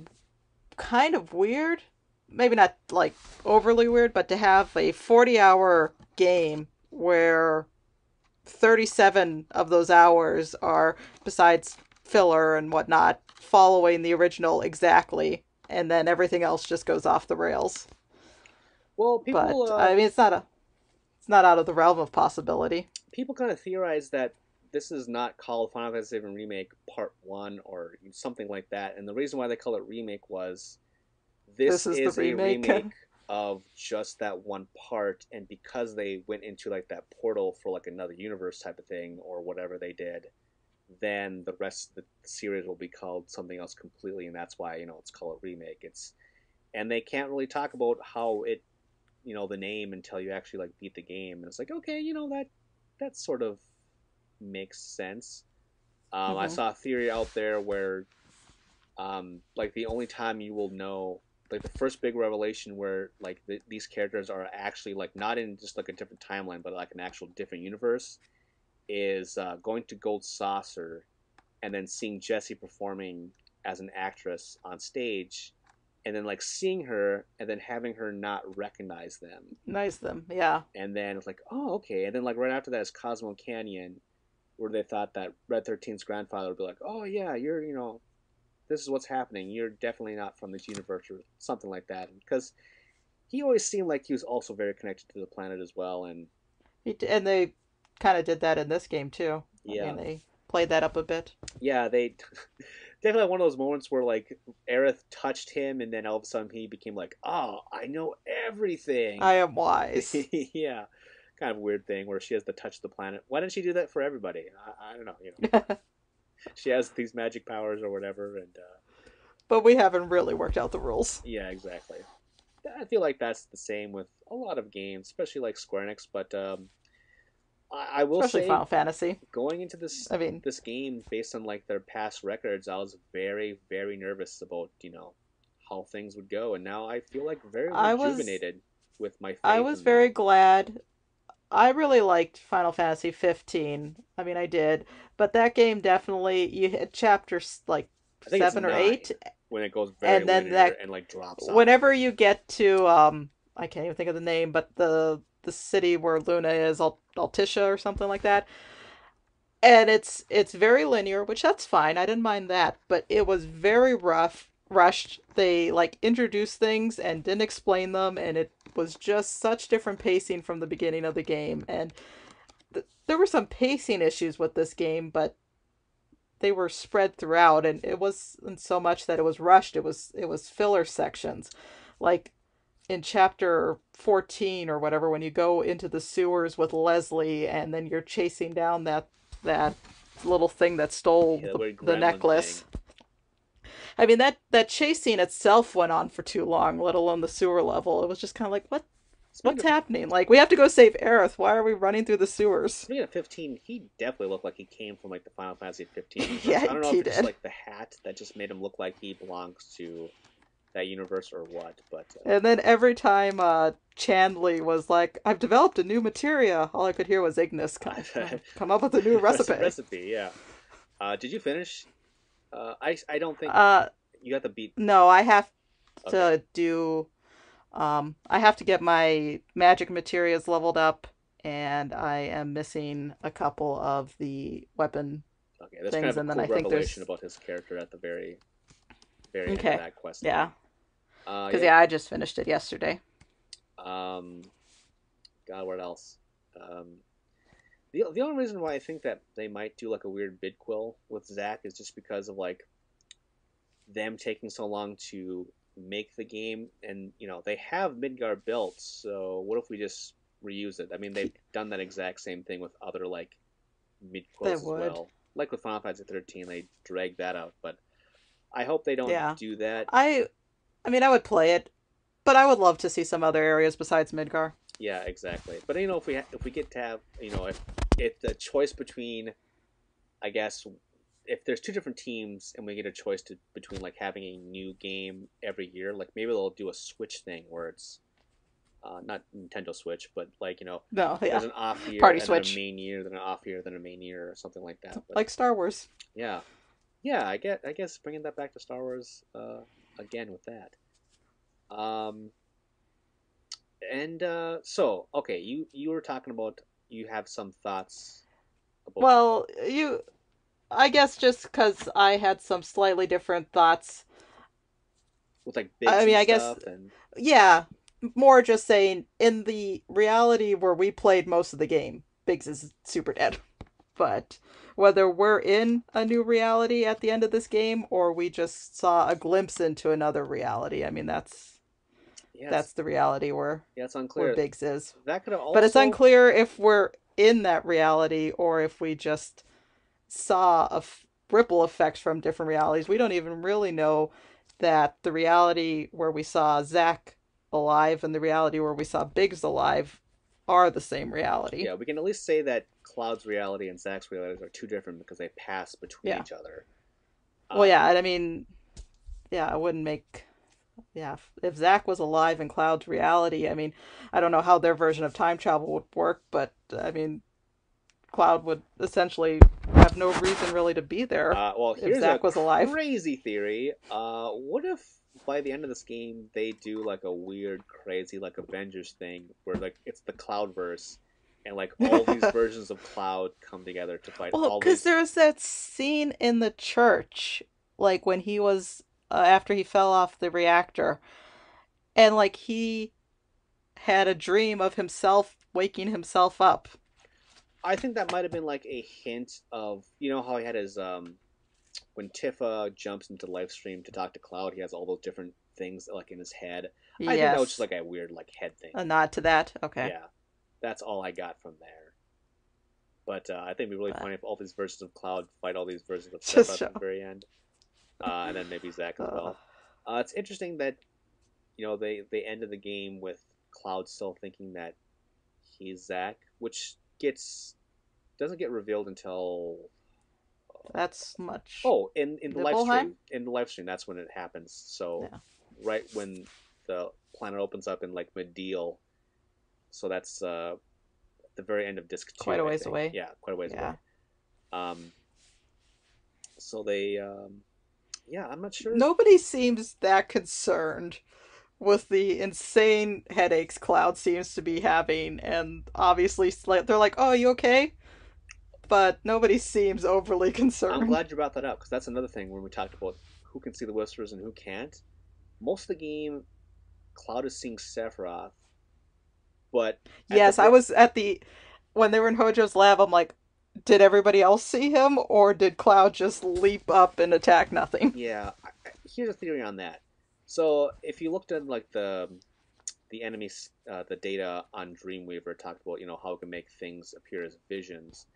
kind of weird, maybe not, like, overly weird, but to have a 40-hour game where 37 of those hours are, besides filler and whatnot, following the original exactly, and then everything else just goes off the rails. Well, people... But, I mean, it's not out of the realm of possibility. People kind of theorize that this is not called Final Fantasy VII Remake Part 1 or something like that, and the reason why they call it remake was this is a remake of just that one part, and because they went into, like, that portal for, like, another universe type of thing or whatever they did, then the rest of the series will be called something else completely, and that's why, you know, it's called a remake. And they can't really talk about how it, you know, the name until you actually, like, beat the game, and it's like, okay, you know, that sort of makes sense. I saw a theory out there where like, the only time you will know, like, the first big revelation where, like, these characters are actually, like, not in just, like, a different timeline, but, like, an actual different universe, is going to Gold Saucer and then seeing Jesse performing as an actress on stage, and then, like, seeing her and then having her not recognize them. Yeah. And then it's like, oh, okay. And then, like, right after that is Cosmo Canyon, where they thought that Red 13's grandfather would be like, oh, yeah, you're, you know, this is what's happening. You're definitely not from this universe or something like that. Because he always seemed like he was also very connected to the planet as well. And they kind of did that in this game too. Yeah. I mean, they played that up a bit. Yeah, they definitely had one of those moments where, like, Aerith touched him and then all of a sudden he became like, oh, I know everything. I am wise. Yeah. Kind of a weird thing where she has to touch the planet. Why didn't she do that for everybody? I don't know, you know. She has these magic powers or whatever, and but we haven't really worked out the rules. Yeah, exactly. I feel like that's the same with a lot of games, especially, like, Square Enix. But I will especially say, Final Fantasy. Going into this, I mean, this game based on, like, their past records, I was very, very nervous about, you know, how things would go, and now I feel like very rejuvenated with my faith. I was very glad. I really liked Final Fantasy 15. I mean, I did, but that game definitely, you hit chapter, like, 7 or 8 when it goes very and then linear and, like, drops off. Whenever you get to I can't even think of the name, but the city where Luna is, Altisha or something like that, and it's very linear, which that's fine. I didn't mind that, but it was very rushed. They, like, introduced things and didn't explain them, and it was just such different pacing from the beginning of the game. And there were some pacing issues with this game, but they were spread throughout, and it wasn't so much that it was rushed. It was filler sections, like in chapter 14 or whatever, when you go into the sewers with Leslie and then you're chasing down that little thing that stole the necklace thing. I mean, that chase scene itself went on for too long, let alone the sewer level. It was just kind of like, what's happening? Like, we have to go save Aerith. Why are we running through the sewers? Speaking of 15, he definitely looked like he came from, like, the Final Fantasy 15. Yeah, I don't know if it's just, like, the hat that just made him look like he belongs to that universe or what, but... And then every time Chandley was like, I've developed a new materia, all I could hear was Ignis, come up with a new recipe. Yeah. Did you finish? I don't think... you got the beat. No, I have to do... I have to get my magic materials leveled up, and I am missing a couple of the weapon things. Kind of a and cool then I think there's about his character at the very end of that quest. Yeah, because I just finished it yesterday. God, what else? The only reason why I think that they might do like a weird bid quill with Zack is just because of like them taking so long to make the game, and you know they have Midgar built, so what if we just reuse it? I mean, they've done that exact same thing with other like mid-quills as well, like with Final Fantasy 13. They dragged that out, but I hope they don't do that. I mean, I would play it, but I would love to see some other areas besides Midgar. Yeah, exactly. But you know, if we get to have, you know, if the choice between, I guess, if there's two different teams and we get a choice between like having a new game every year, like maybe they'll do a Switch thing where it's not Nintendo Switch, but like, you know, there's an off year, Party Switch, then a main year, then an off year, then a main year, or something like that. But, like Star Wars. Yeah. Yeah. I guess bringing that back to Star Wars again with that. So, okay. You were talking about, you have some thoughts. About I guess just because I had some slightly different thoughts. With like Biggs yeah, more just saying in the reality where we played most of the game, Biggs is super dead. But whether we're in a new reality at the end of this game or we just saw a glimpse into another reality, I mean that's the reality where Biggs is. That could have also... But it's unclear if we're in that reality or if we just saw ripple effects from different realities. We don't even really know that the reality where we saw Zack alive and the reality where we saw Biggs alive are the same reality. Yeah, we can at least say that Cloud's reality and Zack's reality are two different because they pass between each other. I wouldn't make... Yeah, if Zack was alive in Cloud's reality, I mean, I don't know how their version of time travel would work, but, I mean, Cloud would essentially have no reason really to be there if Zack was alive. Crazy theory. What if by the end of this game they do like a weird, crazy like Avengers thing where like it's the Cloudverse and like all these versions of Cloud come together to fight all these... Because there was that scene in the church like when he was after he fell off the reactor and like he had a dream of himself waking himself up. I think that might have been like a hint of, you know how he had his when Tifa jumps into live stream to talk to Cloud, he has all those different things like in his head. Yes. I think that was just like a weird like head thing. A nod to that. Okay. Yeah, that's all I got from there. But I think it'd be really funny if all these versions of Cloud fight all these versions of Sephiroth at the very end, and then maybe Zack as well. It's interesting that you know they ended the game with Cloud still thinking that he's Zack, which doesn't get revealed until that's much. Oh, in the live stream, that's when it happens. So right when the planet opens up in like mid-deal, so that's at the very end of disc 2. Quite a ways away. Yeah, quite a ways away. So they, I'm not sure. Nobody seems that concerned with the insane headaches Cloud seems to be having, and obviously they're like, oh, you okay? But nobody seems overly concerned. I'm glad you brought that up, because that's another thing when we talked about who can see the whispers and who can't. Most of the game, Cloud is seeing Sephiroth, but... Yes, I was at the... When they were in Hojo's lab, I'm like, did everybody else see him, or did Cloud just leap up and attack nothing? Yeah, here's a theory on that. So if you looked at like the enemies, the data on Dreamweaver talked about, you know, how it can make things appear as visions.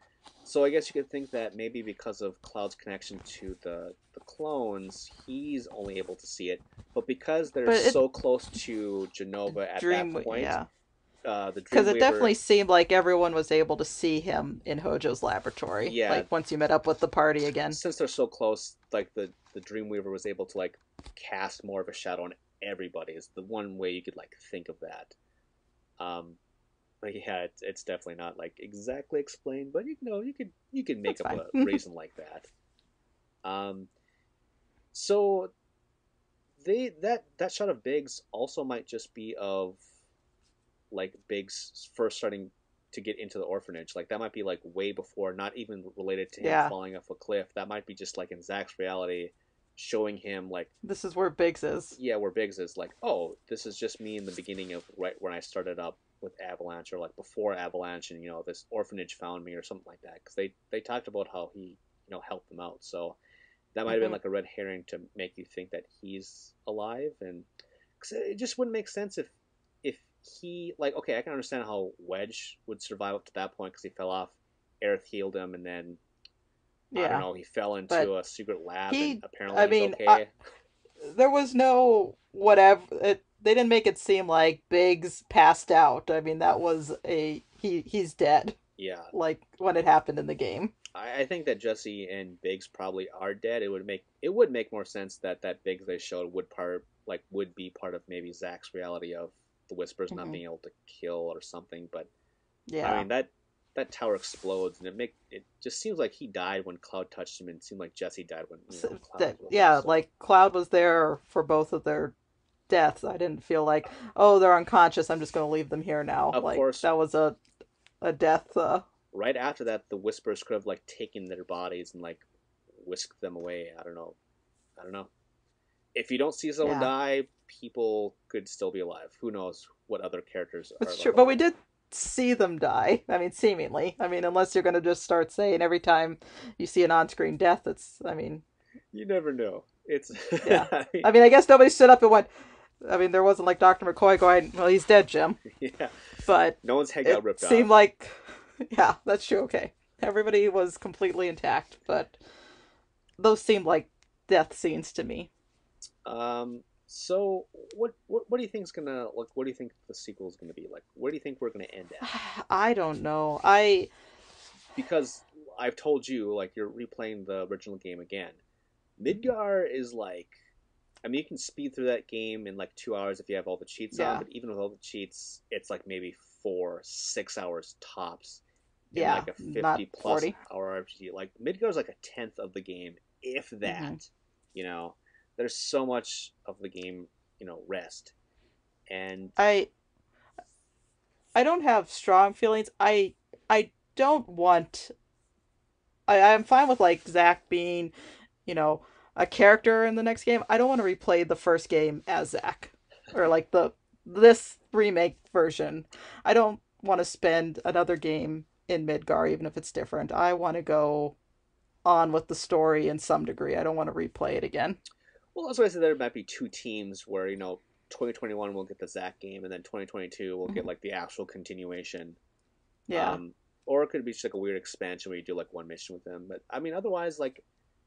So I guess you could think that maybe because of Cloud's connection to the clones, he's only able to see it. But because they're so close to Jenova at that point, because it definitely seemed like everyone was able to see him in Hojo's laboratory. Yeah, like once you met up with the party again. Since they're so close, like the Dreamweaver was able to like cast more of a shadow on everybody. Is the one way you could like think of that. Like, yeah, it's definitely not like exactly explained, but you know, you could make up a reason like that. So they that shot of Biggs also might just be of like Biggs first starting to get into the orphanage. Like that might be like way before, not even related to him falling off a cliff. That might be just like in Zack's reality, showing him like this is where Biggs is. Yeah, where Biggs is. Like, oh, this is just me in the beginning of right when I started up with Avalanche, or like before Avalanche, and you know, this orphanage found me or something like that, because they talked about how he, you know, helped them out. So that might have been like a red herring to make you think that he's alive, and because it just wouldn't make sense if he, like, okay, I can understand how Wedge would survive up to that point because he fell off, Aerith healed him, and then I don't know, he fell into a secret lab and apparently he's okay. There was no whatever. They didn't make it seem like Biggs passed out. I mean, that was he's dead. Yeah. Like when it happened in the game. I think that Jesse and Biggs probably are dead. It would make more sense that Biggs they showed would be part of maybe Zack's reality of the Whispers not being able to kill or something. But yeah, I mean that tower explodes, and it just seems like he died when Cloud touched him, and it seemed like Jesse died when Cloud like Cloud was there for both of their deaths. I didn't feel like, oh, they're unconscious, I'm just going to leave them here now. Of course, that was a death. Right after that, the Whispers could have like taken their bodies and like whisked them away. I don't know. If you don't see someone die, people could still be alive. Who knows what other characters are. It's true, but we did see them die. I mean, seemingly. I mean, unless you're going to just start saying every time you see an on-screen death, it's, I mean, you never know. It's I mean, I guess nobody stood up and went, I mean, there wasn't like Dr. McCoy going, well, he's dead, Jim. Yeah. But no one's head got ripped off. It seemed like, yeah, that's true. Okay. Everybody was completely intact, but those seemed like death scenes to me. So what do you think is going to, like, what do you think the sequel is going to be? Like, where do you think we're going to end at? I don't know. Because I've told you, like, you're replaying the original game again. Midgar is like, I mean, you can speed through that game in like 2 hours if you have all the cheats on, but even with all the cheats, it's like maybe 4-6 hours tops. In like a 50+ hour RPG. Like Midgar's like a 10th of the game, if that. You know, there's so much of the game, you know, rest. And I don't have strong feelings. I'm fine with like Zack being, you know, a character in the next game. I don't want to replay the first game as Zack, or like this remake version. I don't want to spend another game in Midgar, even if it's different. I want to go on with the story in some degree. I don't want to replay it again. Well, that's why I said there might be two teams where, you know, 2021 will get the Zack game, and then 2022 will get like the actual continuation. Yeah. Or it could be just like a weird expansion where you do like one mission with them. But I mean, otherwise, like,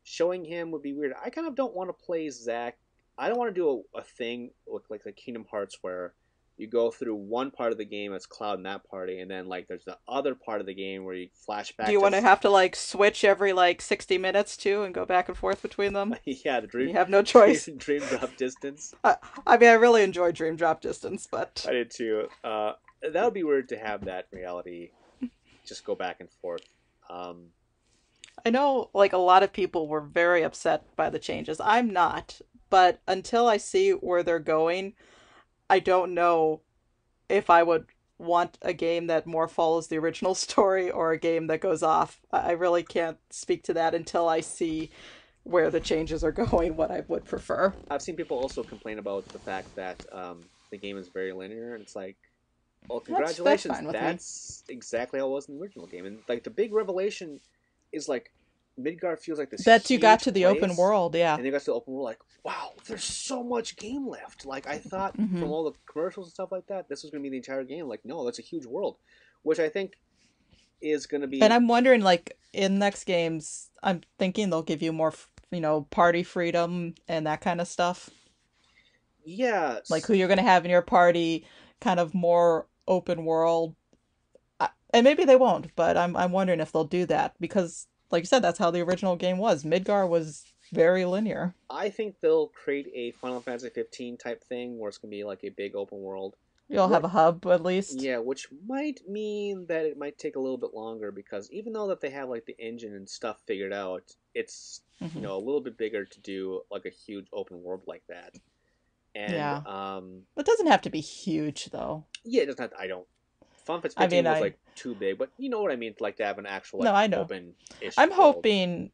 showing him would be weird. I kind of don't want to play Zack. I don't want to do a thing like the Kingdom Hearts where you go through one part of the game as Cloud in that party, and then like there's the other part of the game where you flash back. Do you want to have to like switch every like 60 minutes too and go back and forth between them? Yeah, the dream. You have no choice. Dream Drop Distance. I mean, I really enjoy Dream Drop Distance, but I did too. That would be weird to have that reality just go back and forth. I know, like, a lot of people were very upset by the changes. I'm not, but until I see where they're going, I don't know if I would want a game that more follows the original story or a game that goes off. I really can't speak to that until I see where the changes are going, what I would prefer. I've seen people also complain about the fact that the game is very linear, and it's like, well, congratulations, that's exactly how it was in the original game. And, like, the big revelation is like Midgar feels like this. That you got to the open world, and you got to the open world, like, wow, there's so much game left. Like, I thought from all the commercials and stuff like that, this was going to be the entire game. Like, no, that's a huge world, which I think is going to be... And I'm wondering, like, in next games, I'm thinking they'll give you more, you know, party freedom and that kind of stuff. Yeah. Like, who you're going to have in your party, kind of more open world. And maybe they won't, but I'm wondering if they'll do that. Because, like you said, that's how the original game was. Midgar was very linear. I think they'll create a Final Fantasy 15 type thing where it's going to be, like, a big open world. You'll have a hub, at least. Yeah, which might mean that it might take a little bit longer, because even though that they have, like, the engine and stuff figured out, it's, you know, a little bit bigger to do, like, a huge open world like that. And, yeah. It doesn't have to be huge, though. Yeah, it doesn't have to, I don't. Final Fantasy 15 was, like, too big, but you know what I mean? Like, to have an actual, like, no, I know. Open-ish I'm world. Hoping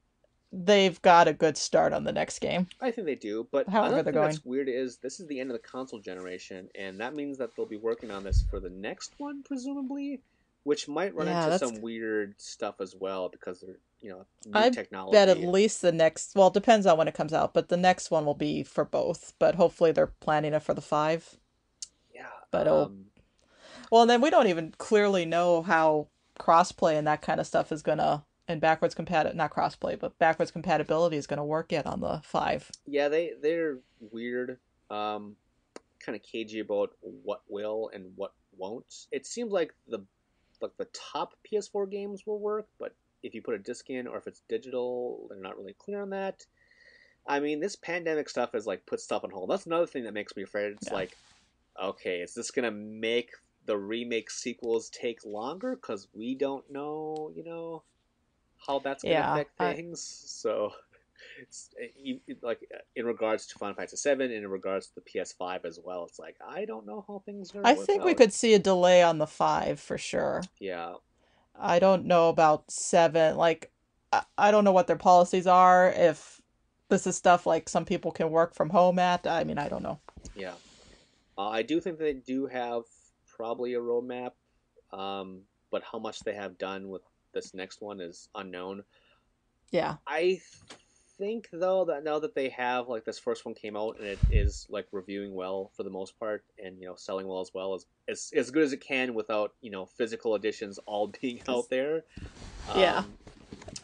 they've got a good start on the next game. I think they do, but however they're going. What's weird is this is the end of the console generation, and that means that they'll be working on this for the next one, presumably, which might run into some weird stuff as well, because they're, you know, new technology. I bet at least the next, well, it depends on when it comes out, but the next one will be for both, but hopefully they're planning it for the 5. Yeah. But well, and then we don't even clearly know how crossplay and that kind of stuff is going to, and backwards compatibility is going to work yet on the 5. Yeah, they're weird, kind of cagey about what will and what won't. It seems like the top PS4 games will work, but if you put a disc in or if it's digital, they're not really clear on that. I mean, this pandemic stuff is like put stuff on hold. That's another thing that makes me afraid. It's like, okay, is this going to make the remake sequels take longer? Because we don't know, you know, how that's going to affect things. So, it's, like, in regards to Final Fantasy VII and in regards to the PS5 as well, it's like, I don't know how things are. I think we could see a delay on the 5 for sure. Yeah. I don't know about 7. Like, I don't know what their policies are. If this is stuff like some people can work from home at, I mean, I don't know. Yeah. I do think they do have probably a roadmap, but how much they have done with this next one is unknown. Yeah. I think, though, that now that they have, like, this first one came out and it is, like, reviewing well for the most part and, you know, selling well as as good as it can without, you know, physical editions all being out there. Yeah.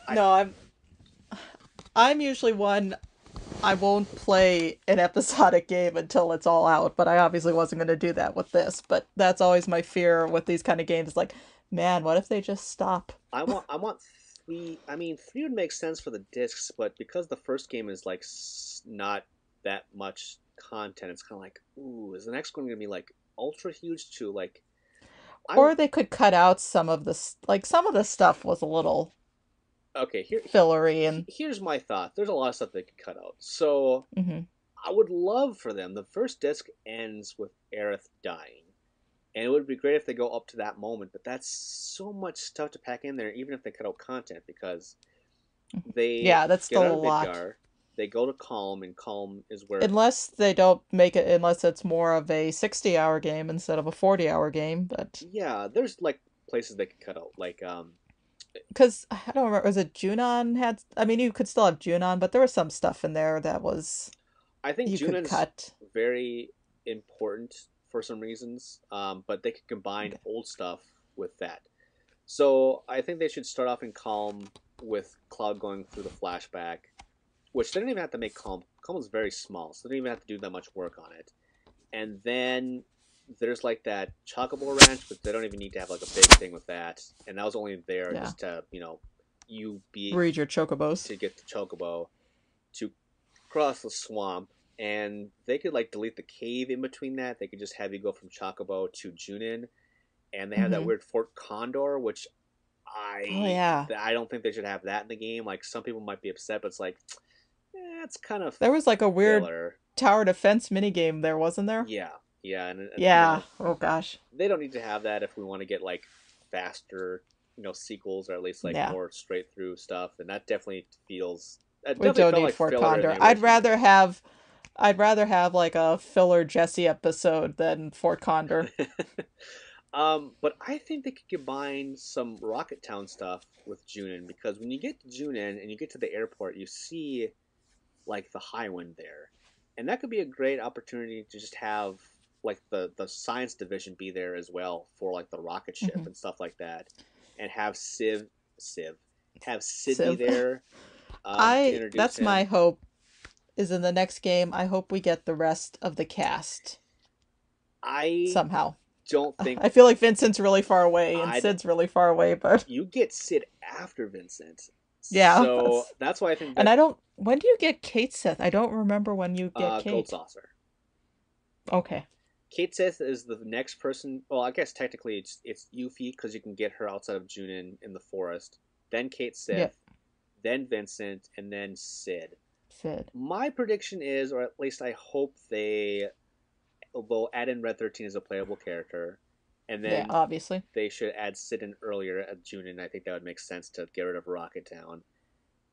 I'm usually one, I won't play an episodic game until it's all out, but I obviously wasn't going to do that with this. But that's always my fear with these kind of games. Like, man, what if they just stop? I want 3. I mean, 3 would make sense for the discs, but because the first game is, like, not that much content, it's kind of like, ooh, is the next one going to be, like, ultra huge too? Like, or they could cut out some of this. Like, some of the stuff was a little fillery. And here's my thought: there's a lot of stuff they could cut out. So I would love for them. The first disc ends with Aerith dying. And it would be great if they go up to that moment, but that's so much stuff to pack in there, even if they cut out content, because they that's still a lot. They go to Calm, and Calm is where... Unless they don't make it, unless it's more of a 60-hour game instead of a 40-hour game, but... Yeah, there's, like, places they could cut out, like, because, I don't remember, was it Junon had... I mean, you could still have Junon, but there was some stuff in there that was... I think Junon's very important for some reasons, but they could combine old stuff with that. So I think they should start off in Calm with Cloud going through the flashback, which they don't even have to make Calm. Calm is very small, so they don't even have to do that much work on it. And then there's, like, that Chocobo Ranch, but they don't even need to have, like, a big thing with that. And that was only there just to, you know, breed your Chocobos. To get the Chocobo to cross the swamp. And they could, like, delete the cave in between that. They could just have you go from Chocobo to Junon. And they have that weird Fort Condor, which I don't think they should have that in the game. Like, some people might be upset, but it's like, it's kind of... There was, like, a weird tower defense minigame there, wasn't there? Yeah. And you know, oh, gosh. They don't need to have that if we want to get, like, faster, you know, sequels or at least, like, more straight-through stuff. And that definitely feels... We don't need Fort Condor. I'd rather have like a filler Jesse episode than Fort Condor. But I think they could combine some Rocket Town stuff with Junon, because when you get to Junon and you get to the airport, you see, like, the Highwind there. And that could be a great opportunity to just have, like, the science division be there as well for, like, the rocket ship and stuff like that. and have Sydney there. That's my hope. Is in the next game. I hope we get the rest of the cast. I feel like Vincent's really far away and Cid's really far away, but you get Cid after Vincent. Yeah. So that's why I think. When do you get Cait Sith? I don't remember when you get Cait. Gold Saucer. Okay. Cait Sith is the next person. Well, I guess technically it's Yuffie because you can get her outside of Junon in the forest. Then Cait Sith, then Vincent, and then Cid. My prediction is, or at least I hope they will add in Red 13 as a playable character, and then obviously they should add Cid in earlier at Junon. I think that would make sense to get rid of Rocket Town,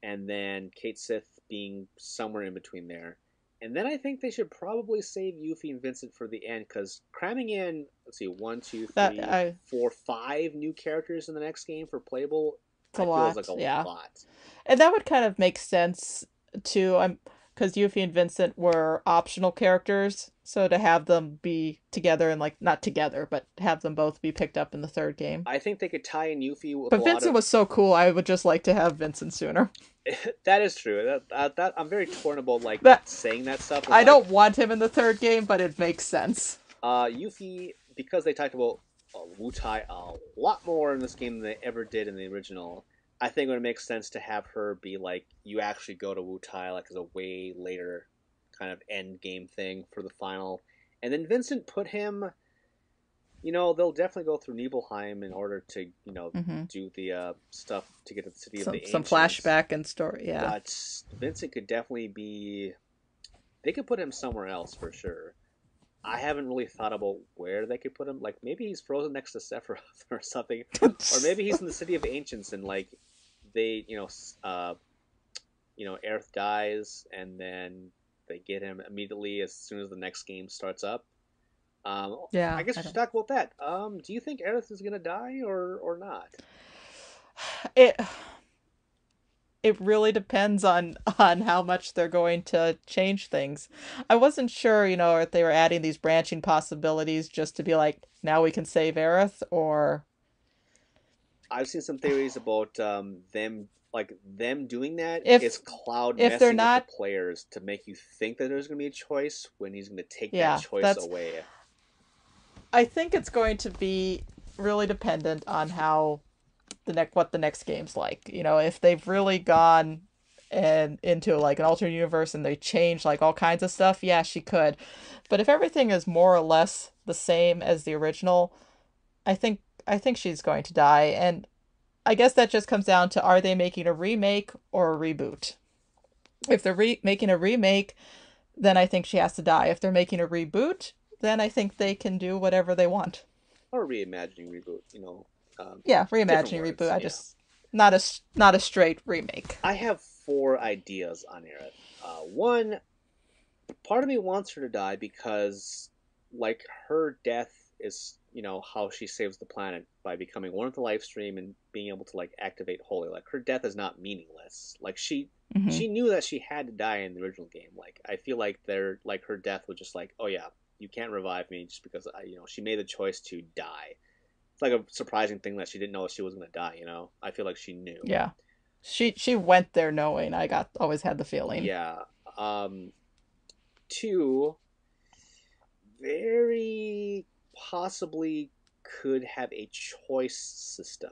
and then Cait Sith being somewhere in between there. And then I think they should probably save Yuffie and Vincent for the end, because cramming in, let's see, 5 new characters in the next game for playable, that feels like a lot. And that would kind of make sense, too, because Yuffie and Vincent were optional characters, so to have them be together and, like, not together, but have them both be picked up in the third game. I think they could tie in Yuffie with Vincent was so cool, I would just like to have Vincent sooner. That is true. That I'm very torn about saying that stuff. I don't want him in the third game, but it makes sense. Yuffie, because they talked about Wutai a lot more in this game than they ever did in the original, I think it would make sense to have her be like, you actually go to Wutai like as a way later kind of end game thing for the final. And then Vincent put him, they'll definitely go through Nibelheim in order to, do the stuff to get to the City of the Ancients. Some flashback and story, yeah. But Vincent could definitely be, they could put him somewhere else for sure. I haven't really thought about where they could put him. Like, maybe he's frozen next to Sephiroth or something. Or maybe he's in the City of Ancients and, like, they, Aerith dies, and then they get him immediately as soon as the next game starts up. I guess we should talk about that. Do you think Aerith is going to die or not? It really depends on how much they're going to change things. I wasn't sure, if they were adding these branching possibilities just to be like, now we can save Aerith, or... I've seen some theories about them doing that. It's Cloud messing with the players to make you think that there's going to be a choice when he's going to take that choice away. I think it's going to be really dependent on how... what the next game's like. If they've really gone into like an alternate universe and they change like all kinds of stuff, she could. But if everything is more or less the same as the original, I think she's going to die. And I guess that just comes down to, are they making a remake or a reboot? If they're making a remake, then I think she has to die. If they're making a reboot, then I think they can do whatever they want. Or reimagining reboot, reimagining reboot. Yeah. Not a straight remake. I have 4 ideas on Aerith. One, part of me wants her to die because, like, her death is, how she saves the planet by becoming one of the life stream and being able to, like, activate Holy. Like, her death is not meaningless. Like, she knew that she had to die in the original game. Like, I feel like her death was just like, oh yeah, you can't revive me just because she made the choice to die. Like a surprising thing that she didn't know she was going to die, I feel like she knew. Yeah. She went there knowing. Always had the feeling. Yeah. 2, very possibly could have a choice system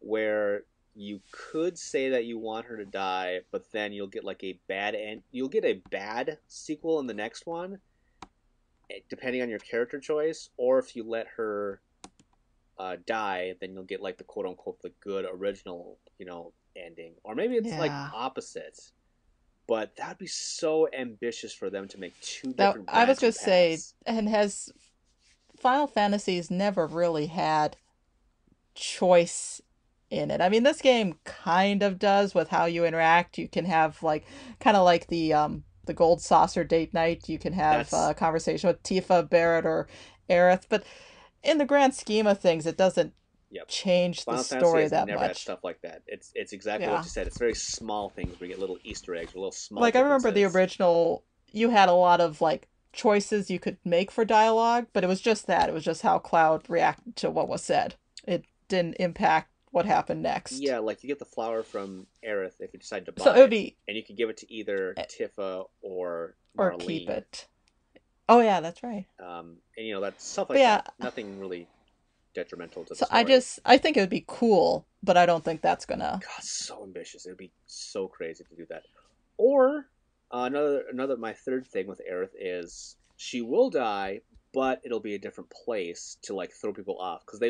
where you could say that you want her to die, but then you'll get like a bad end. You'll get a bad sequel in the next one, depending on your character choice, or if you let her... die, then you'll get like the quote unquote the good original ending, or maybe it's like opposite. But that'd be so ambitious for them to make 2 different. I was gonna say, and has Final Fantasy's never really had choice in it? I mean, this game kind of does with how you interact. You can have like kind of like the Gold Saucer date night. You can have a conversation with Tifa, Barrett, or Aerith, but. In the grand scheme of things, it doesn't change the story that much. Final Fantasy never had stuff like that. It's exactly what you said. It's very small things where you get little Easter eggs, or little small. Like I remember the original, you had a lot of like choices you could make for dialogue, but it was just that. It was just how Cloud reacted to what was said. It didn't impact what happened next. Yeah, like you get the flower from Aerith if you decide to buy it. And you can give it to either Tifa or Marlene. Or keep it. Oh, yeah, that's right. And, you know, that's stuff like that. Nothing really detrimental to the story. I think it would be cool, but I don't think that's going to... God, so ambitious. It would be so crazy to do that. Or, my third thing with Aerith is she will die, but it'll be a different place to, like, throw people off. Because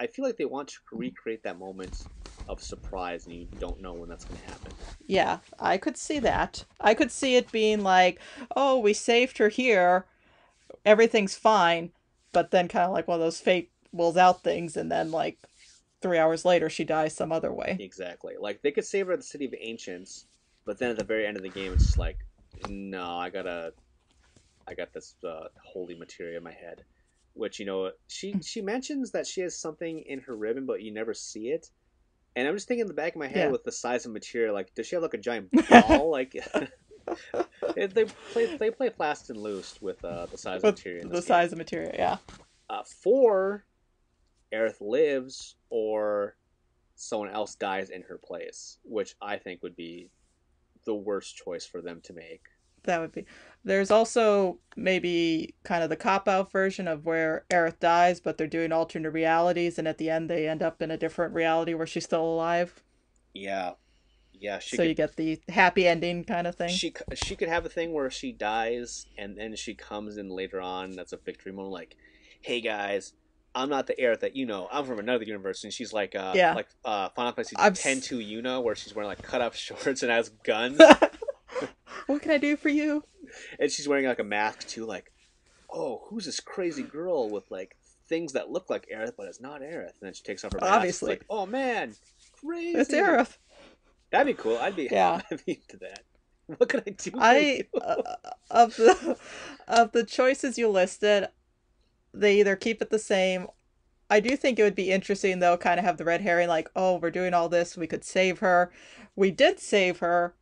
I feel like they want to recreate that moment of surprise, and you don't know when that's going to happen. Yeah, I could see that. I could see it being like, oh, we saved her here, everything's fine, but then kind of like one of those fate wills out things, and then like 3 hours later she dies some other way. Exactly. Like, they could save her at the City of Ancients, but then at the very end of the game it's just like, no, I got this holy materia in my head, which, you know, she mentions that she has something in her ribbon, but you never see it. And I'm just thinking in the back of my head, with the size of materia, like, does she have like a giant ball? Like, they play fast and loose with the size of materia. The size of materia, yeah. 4, Aerith lives or someone else dies in her place, which I think would be the worst choice for them to make. That would be. There's also maybe kind of the cop-out version of where Aerith dies, but they're doing alternate realities, and at the end they end up in a different reality where she's still alive. Yeah. Yeah. You get the happy ending kind of thing. She could have a thing where she dies, and then she comes in later on. That's a victory moment. Like, hey guys, I'm not the Aerith that you know. I'm from another universe. And she's like, Final Fantasy X-2 Yuna, where she's wearing like cut-off shorts and has guns. What can I do for you? And she's wearing like a mask too, like, oh, who's this crazy girl with like things that look like Aerith but it's not Aerith? And then she takes off her mask. Obviously. Like, oh man, crazy. It's Aerith. That'd be cool. I'd be into that. What could I do for you? Of the choices you listed, they either keep it the same. I do think it would be interesting though, kind of have the red herring, like, oh, we're doing all this, we could save her. We did save her,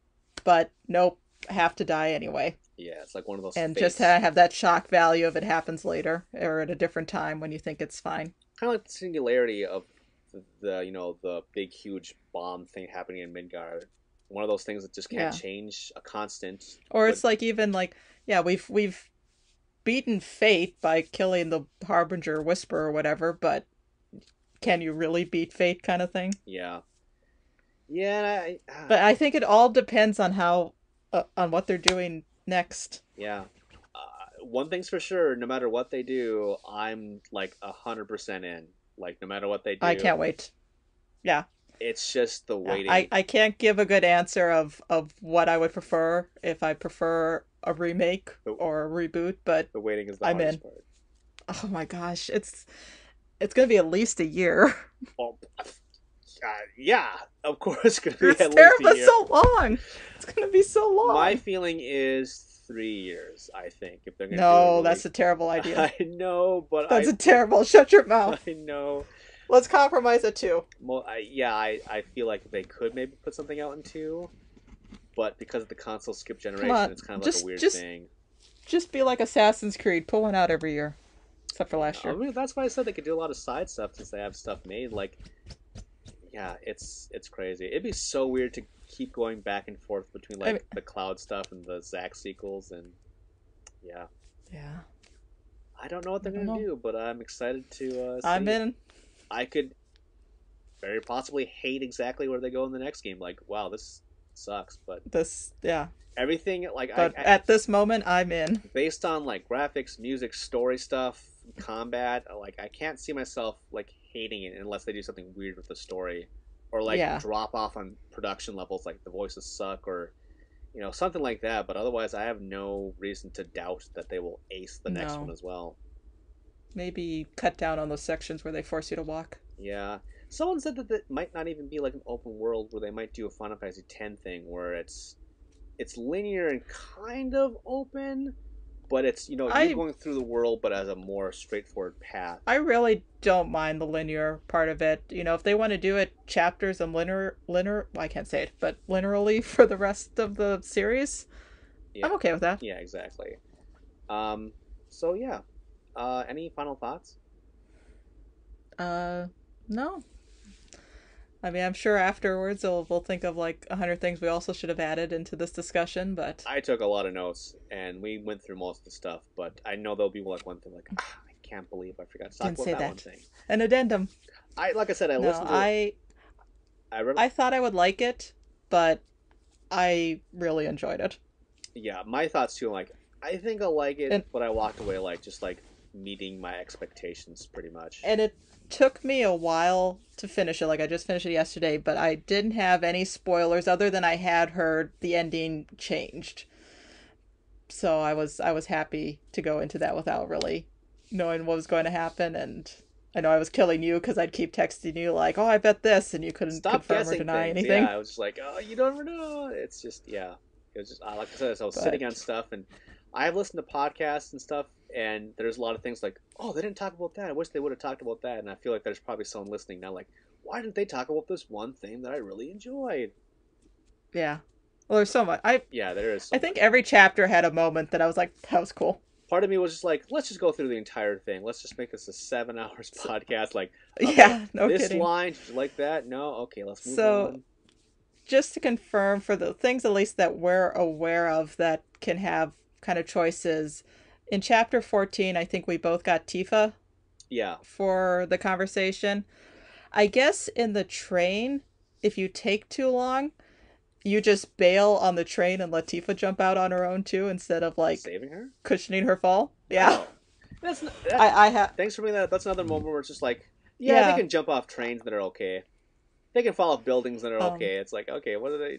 but nope. Have to die anyway. Yeah, it's like one of those. And just have that shock value of it happens later or at a different time when you think it's fine. Kind of like the singularity of the, you know, the big huge bomb thing happening in Midgar. One of those things that just can't change, a constant. Or it's like, even like, yeah, we've beaten fate by killing the Harbinger Whisperer or whatever, but can you really beat fate kind of thing? Yeah. Yeah. But I think it all depends on how. On what they're doing next. Yeah. One thing's for sure, no matter what they do, I'm like 100% in. Like, no matter what they do. I can't wait. Yeah. It's just the waiting. Yeah, I can't give a good answer of what I would prefer, if I prefer a remake or a reboot, but the waiting is the hardest part. Oh my gosh. It's going to be at least a year. Oh, yeah, of course it's going to be at least a year. So long. It's going to be so long. My feeling is 3 years, I think. If they're going to that's a terrible idea. I know, but that's a terrible. Shut your mouth. I know. Let's compromise at 2. Well, I feel like they could maybe put something out in 2, but because of the console skip generation, it's kind of like a weird thing. Just be like Assassin's Creed, pull one out every year, except for last year. I mean, that's why I said they could do a lot of side stuff since they have stuff made, like. Yeah, it's crazy. It'd be so weird to keep going back and forth between like the Cloud stuff and the Zack sequels, and yeah. I don't know what they're gonna do, but I'm excited to. See. I'm in. I could very possibly hate exactly where they go in the next game. Like, wow, this sucks, but everything like. But at this moment, I'm in. Based on like graphics, music, story stuff, combat, like I can't see myself like. Hating it unless they do something weird with the story or like drop off on production levels, like the voices suck or, you know, something like that. But otherwise I have no reason to doubt that they will ace the next one as well. Maybe cut down on those sections where they force you to walk. Yeah. Someone said that it might not even be like an open world, where they might do a Final Fantasy X thing where it's linear and kind of open, but it's, you know, you're going through the world, but as a more straightforward path. I really don't mind the linear part of it. You know, if they want to do it chapters and linear, well, I can't say it, but linearly for the rest of the series, I'm okay with that. Yeah, exactly. So yeah, any final thoughts? No. I mean, I'm sure afterwards we'll think of like 100 things we also should have added into this discussion, but... I took a lot of notes, and we went through most of the stuff, but I know there'll be like one thing like, I can't believe I forgot that one thing. An addendum. I thought I would like it, but I really enjoyed it. Yeah, my thoughts too, like, I think I'll like it, but I walked away like just like meeting my expectations pretty much. And it took me a while to finish it. Like, I just finished it yesterday, but I didn't have any spoilers other than I had heard the ending changed. So I was happy to go into that without really knowing what was going to happen. And I know I was killing you because I'd keep texting you like, oh, I bet this, and you couldn't confirm or deny anything. Yeah, I was just like, oh, you don't ever know. It's just, yeah. It was just, like I said, I was sitting on stuff, and I've listened to podcasts and stuff, and there's a lot of things like, oh, they didn't talk about that. I wish they would have talked about that. And I feel like there's probably someone listening now like, why didn't they talk about this one thing that I really enjoyed? Yeah. Well, there's so much. I think every chapter had a moment that I was like, that was cool. Part of me was just like, let's just go through the entire thing. Let's just make this a 7 hours podcast. Like, okay, yeah, no kidding. This line, did you like that? No? Okay, let's move on. Just to confirm, for the things at least that we're aware of that can have kind of choices, in chapter 14, I think we both got Tifa. Yeah. For the conversation. I guess in the train, if you take too long, you just bail on the train and let Tifa jump out on her own too, instead of like saving her, cushioning her fall. Yeah. Wow. Thanks for bringing that. That's another moment where it's just like, yeah, they can jump off trains that are okay. They can fall off buildings that are okay. It's like, okay, what are they?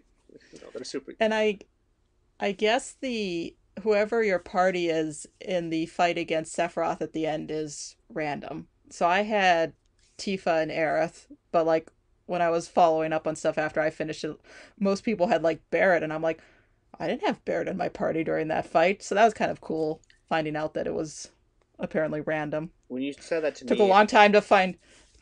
They're super. And I guess whoever your party is in the fight against Sephiroth at the end is random. So I had Tifa and Aerith, but like when I was following up on stuff after I finished it, most people had like Barrett, and I'm like, I didn't have Barrett in my party during that fight. So that was kind of cool finding out that it was apparently random. When you said that to me, took a long time to find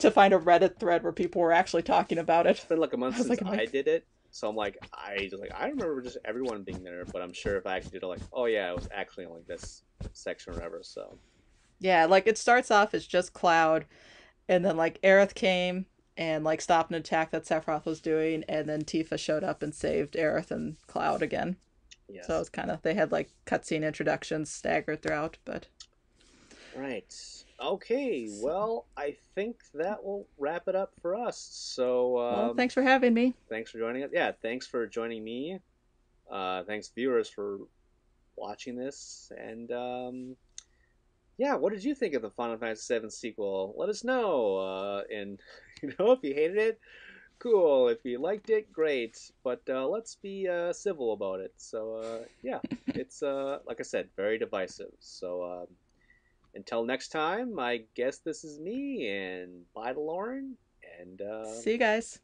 a Reddit thread where people were actually talking about it. It's been like a month since I did it. So I'm like, I remember just everyone being there, but I'm sure if I actually did it, like, oh yeah, it was actually in like this section or whatever, so. Yeah, like it starts off as just Cloud, and then like Aerith came and like stopped an attack that Sephiroth was doing, and then Tifa showed up and saved Aerith and Cloud again. Yes. So it was kind of, they had like cutscene introductions staggered throughout, but. Right. Okay, well, I think that will wrap it up for us. So, well, thanks for having me. Thanks for joining us. Yeah, thanks for joining me. Thanks, viewers, for watching this. And, yeah, what did you think of the Final Fantasy VII sequel? Let us know. And, if you hated it, cool. If you liked it, great. But let's be civil about it. So, yeah, it's, like I said, very divisive. So, until next time, I guess this is me, and bye to Lauren, and see you guys.